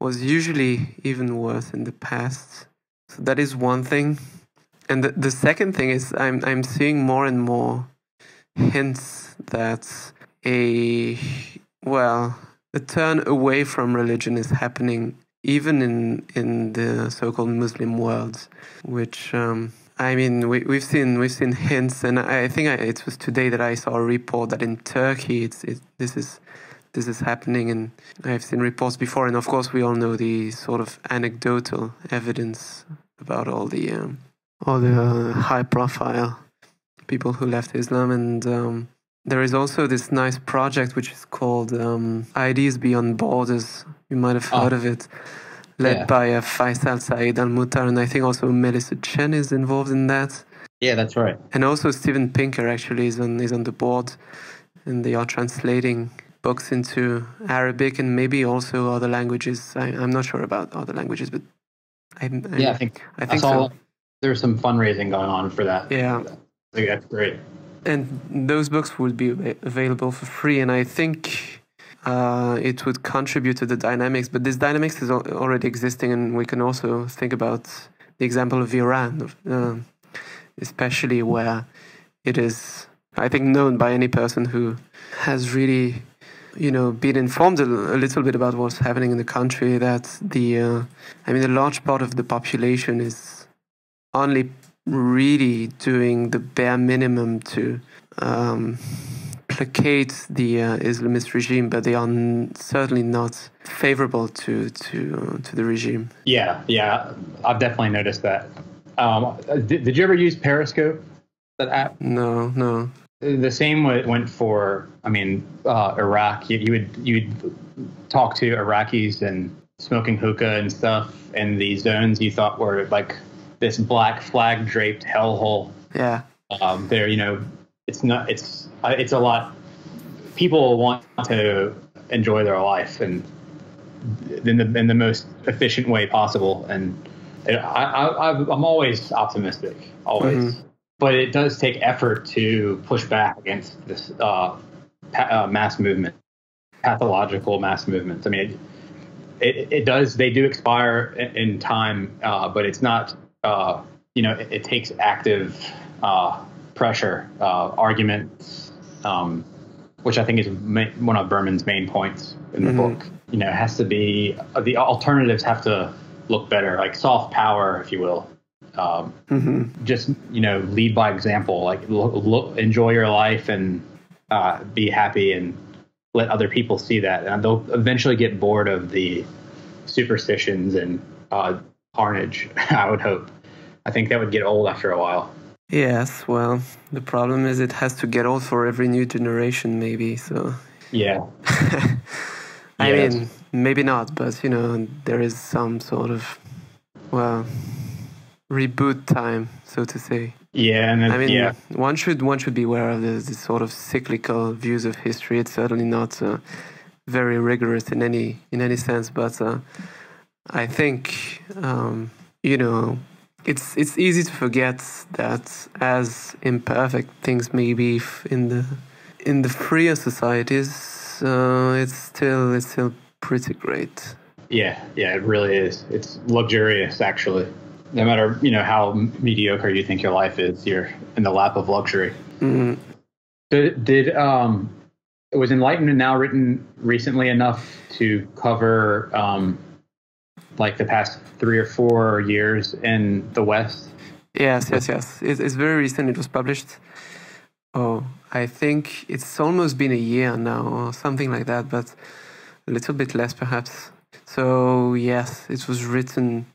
was usually even worse in the past. So that is one thing. And the second thing is I'm seeing more and more hints that a turn away from religion is happening even in the so-called Muslim world, which we've seen hints, and I think it was today that I saw a report that in Turkey this is happening, and I've seen reports before, and of course we all know the sort of anecdotal evidence about all the high-profile people who left Islam. And there is also this nice project which is called Ideas Beyond Borders. You might have heard of it, led by Faisal Saeed Al-Muttar, and I think also Melissa Chen is involved in that. Yeah, that's right. And also Steven Pinker actually is on the board, and they are translating books into Arabic and maybe also other languages. I'm not sure about other languages, but I think so. There's some fundraising going on for that. Yeah. I think that's great. And those books will be available for free, and I think it would contribute to the dynamics. But this dynamics is already existing, and we can also think about the example of Iran, especially where it is, I think, known by any person who has really, been informed a little bit about what's happening in the country, that a large part of the population is only really doing the bare minimum to placate the Islamist regime, but they are certainly not favorable to the regime. Yeah, I've definitely noticed that. Did you ever use Periscope, that app? No. The same went for, Iraq. You would talk to Iraqis and smoking hookah and stuff in these zones you thought were like this black flag draped hellhole. Yeah. There, it's not. It's a lot. People want to enjoy their life and in the most efficient way possible. And I'm always optimistic, always. Mm-hmm. But it does take effort to push back against this mass movement, pathological mass movements. I mean, it does. They do expire in time, but it's not. It takes active pressure, arguments, which I think is one of Berman's main points in the book. It has to be, the alternatives have to look better, like soft power, if you will. Just, lead by example, like enjoy your life and be happy and let other people see that. And they'll eventually get bored of the superstitions and carnage, I would hope. I think that would get old after a while. Yes, well, the problem is it has to get old for every new generation, maybe, so... Yeah. I mean, maybe not, but, there is some sort of, reboot time, so to say. Yeah, and one should be aware of this sort of cyclical views of history. It's certainly not very rigorous in any sense, but I think it's easy to forget that as imperfect things may be in the in the freer societies, it's still pretty great. Yeah, it really is. It's luxurious, actually. No matter, how mediocre you think your life is, you're in the lap of luxury. Mm-hmm. Was Enlightenment Now written recently enough to cover like the past 3 or 4 years in the West? Yes. It's very recent. It was published. Oh, I think it's almost been a year now or something like that, but a little bit less perhaps. So yes, it was written,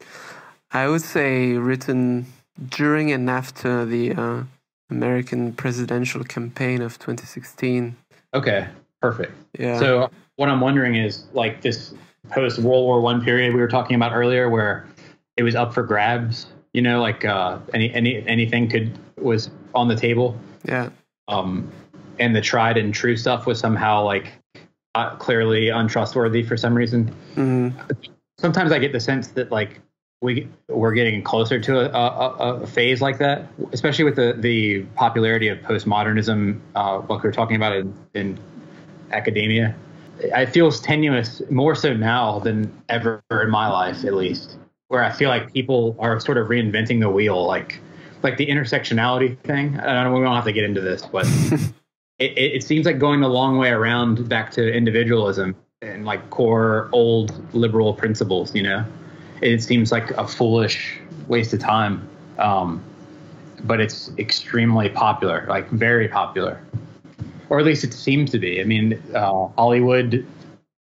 I would say written during and after the American presidential campaign of 2016. Okay, perfect. Yeah. So what I'm wondering is, like, this post-World War I period we were talking about earlier, where it was up for grabs, anything was on the table. Yeah. And the tried and true stuff was somehow clearly untrustworthy for some reason. Mm-hmm. Sometimes I get the sense that we're getting closer to a phase like that, especially with the popularity of postmodernism, like we were talking about in academia. It feels tenuous more so now than ever in my life, at least, where I feel like people are sort of reinventing the wheel, like the intersectionality thing. We don't have to get into this, but it seems like going the long way around back to individualism and core old liberal principles, It seems like a foolish waste of time, but it's extremely popular, very popular, or at least it seems to be. I mean, Hollywood,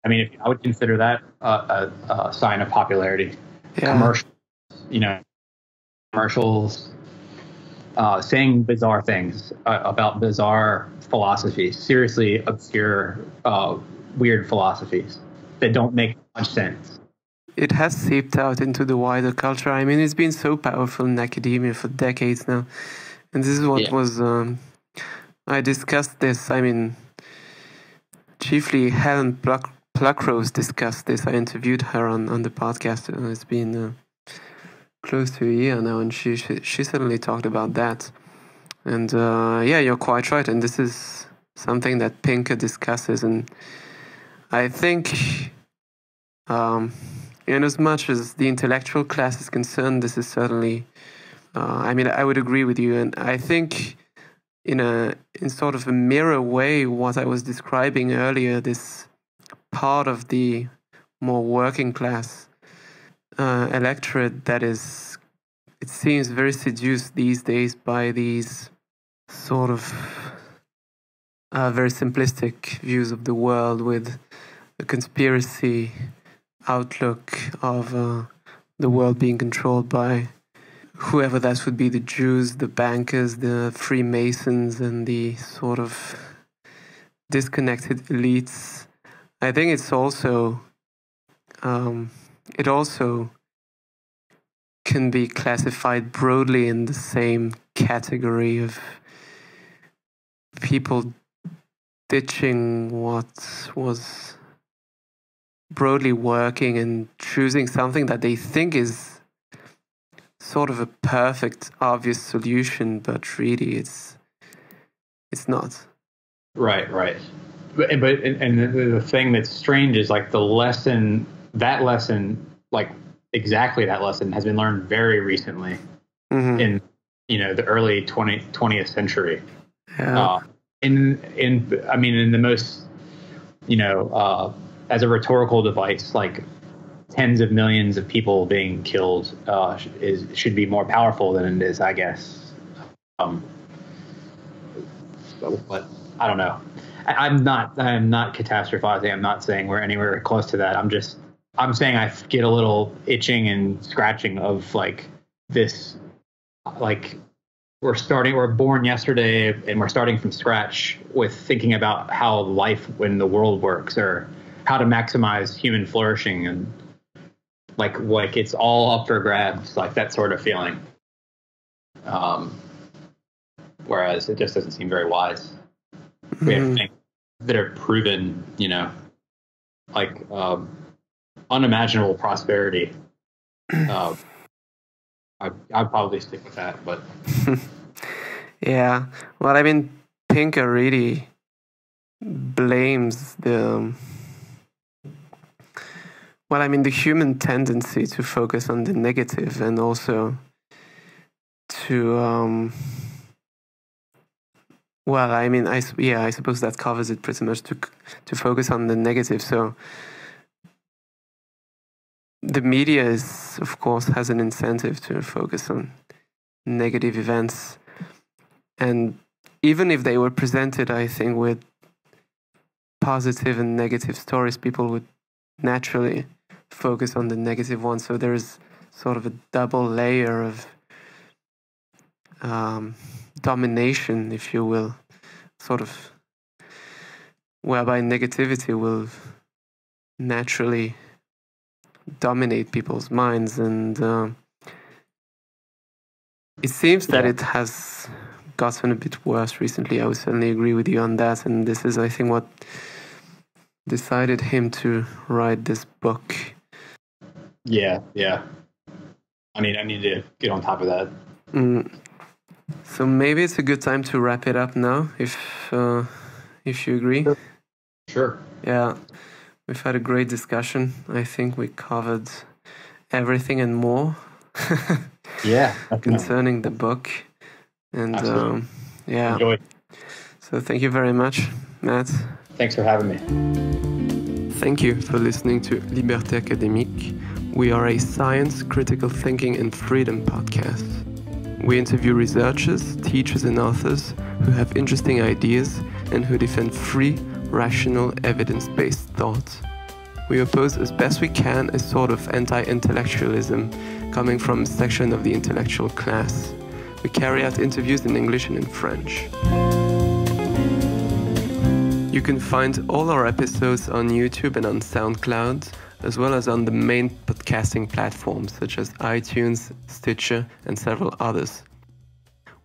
I would consider that a sign of popularity. Yeah. Commercials, saying bizarre things about bizarre philosophies, seriously obscure, weird philosophies that don't make much sense. It has seeped out into the wider culture. It's been so powerful in academia for decades now. And this is what was... I discussed this. Chiefly Helen Pluckrose discussed this. I interviewed her on the podcast. It's been close to a year now. And she certainly talked about that. And yeah, you're quite right. And this is something that Pinker discusses. And I think... and as much as the intellectual class is concerned, this is certainly, I would agree with you. And I think in sort of a mirror way, what I was describing earlier, this part of the more working class electorate that is, it seems, very seduced these days by these sort of very simplistic views of the world with a conspiracy outlook of the world being controlled by whoever that would be, the Jews, the bankers, the Freemasons, and the sort of disconnected elites. I think it's also, it also can be classified broadly in the same category of people ditching what was broadly working and choosing something that they think is sort of a perfect, obvious solution, but really it's not. Right. But the thing that's strange is that lesson has been learned very recently. Mm-hmm. In the early 20th century. Yeah. In the most as a rhetorical device, tens of millions of people being killed should be more powerful than it is, I guess. But I don't know. I'm not catastrophizing. I'm not saying we're anywhere close to that. I'm saying I get a little itching and scratching of this, we're born yesterday and we're starting from scratch with thinking about how life in the world works, or how to maximize human flourishing, and like it's all up for grabs, that sort of feeling. Whereas it just doesn't seem very wise. Mm-hmm. We have things that are proven, unimaginable prosperity. I'd probably stick with that, but yeah. Well, Pinker really blames the, well, I mean, the human tendency to focus on the negative and also to, well, I mean, I suppose that covers it pretty much, to focus on the negative. So the media is, of course, has an incentive to focus on negative events. And even if they were presented, I think, with positive and negative stories, people would naturally focus on the negative one. So there is sort of a double layer of domination, if you will, sort of, whereby negativity will naturally dominate people's minds. And it seems that it has gotten a bit worse recently. I would certainly agree with you on that. And this is, I think, what decided him to write this book. Yeah. I need to get on top of that. So maybe it's a good time to wrap it up now, if you agree. Sure. Yeah, we've had a great discussion. I think we covered everything and more. Yeah, concerning the book. And yeah. Enjoy. So thank you very much, Matt. Thanks for having me. Thank you for listening to Liberté Académique. We are a science, critical thinking, and freedom podcast. We interview researchers, teachers, and authors who have interesting ideas and who defend free, rational, evidence-based thought. We oppose as best we can a sort of anti-intellectualism coming from a section of the intellectual class. We carry out interviews in English and in French. You can find all our episodes on YouTube and on SoundCloud, as well as on the main podcasting platforms such as iTunes, Stitcher, and several others.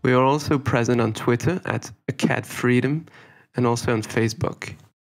We are also present on Twitter at AcadFreedom and also on Facebook.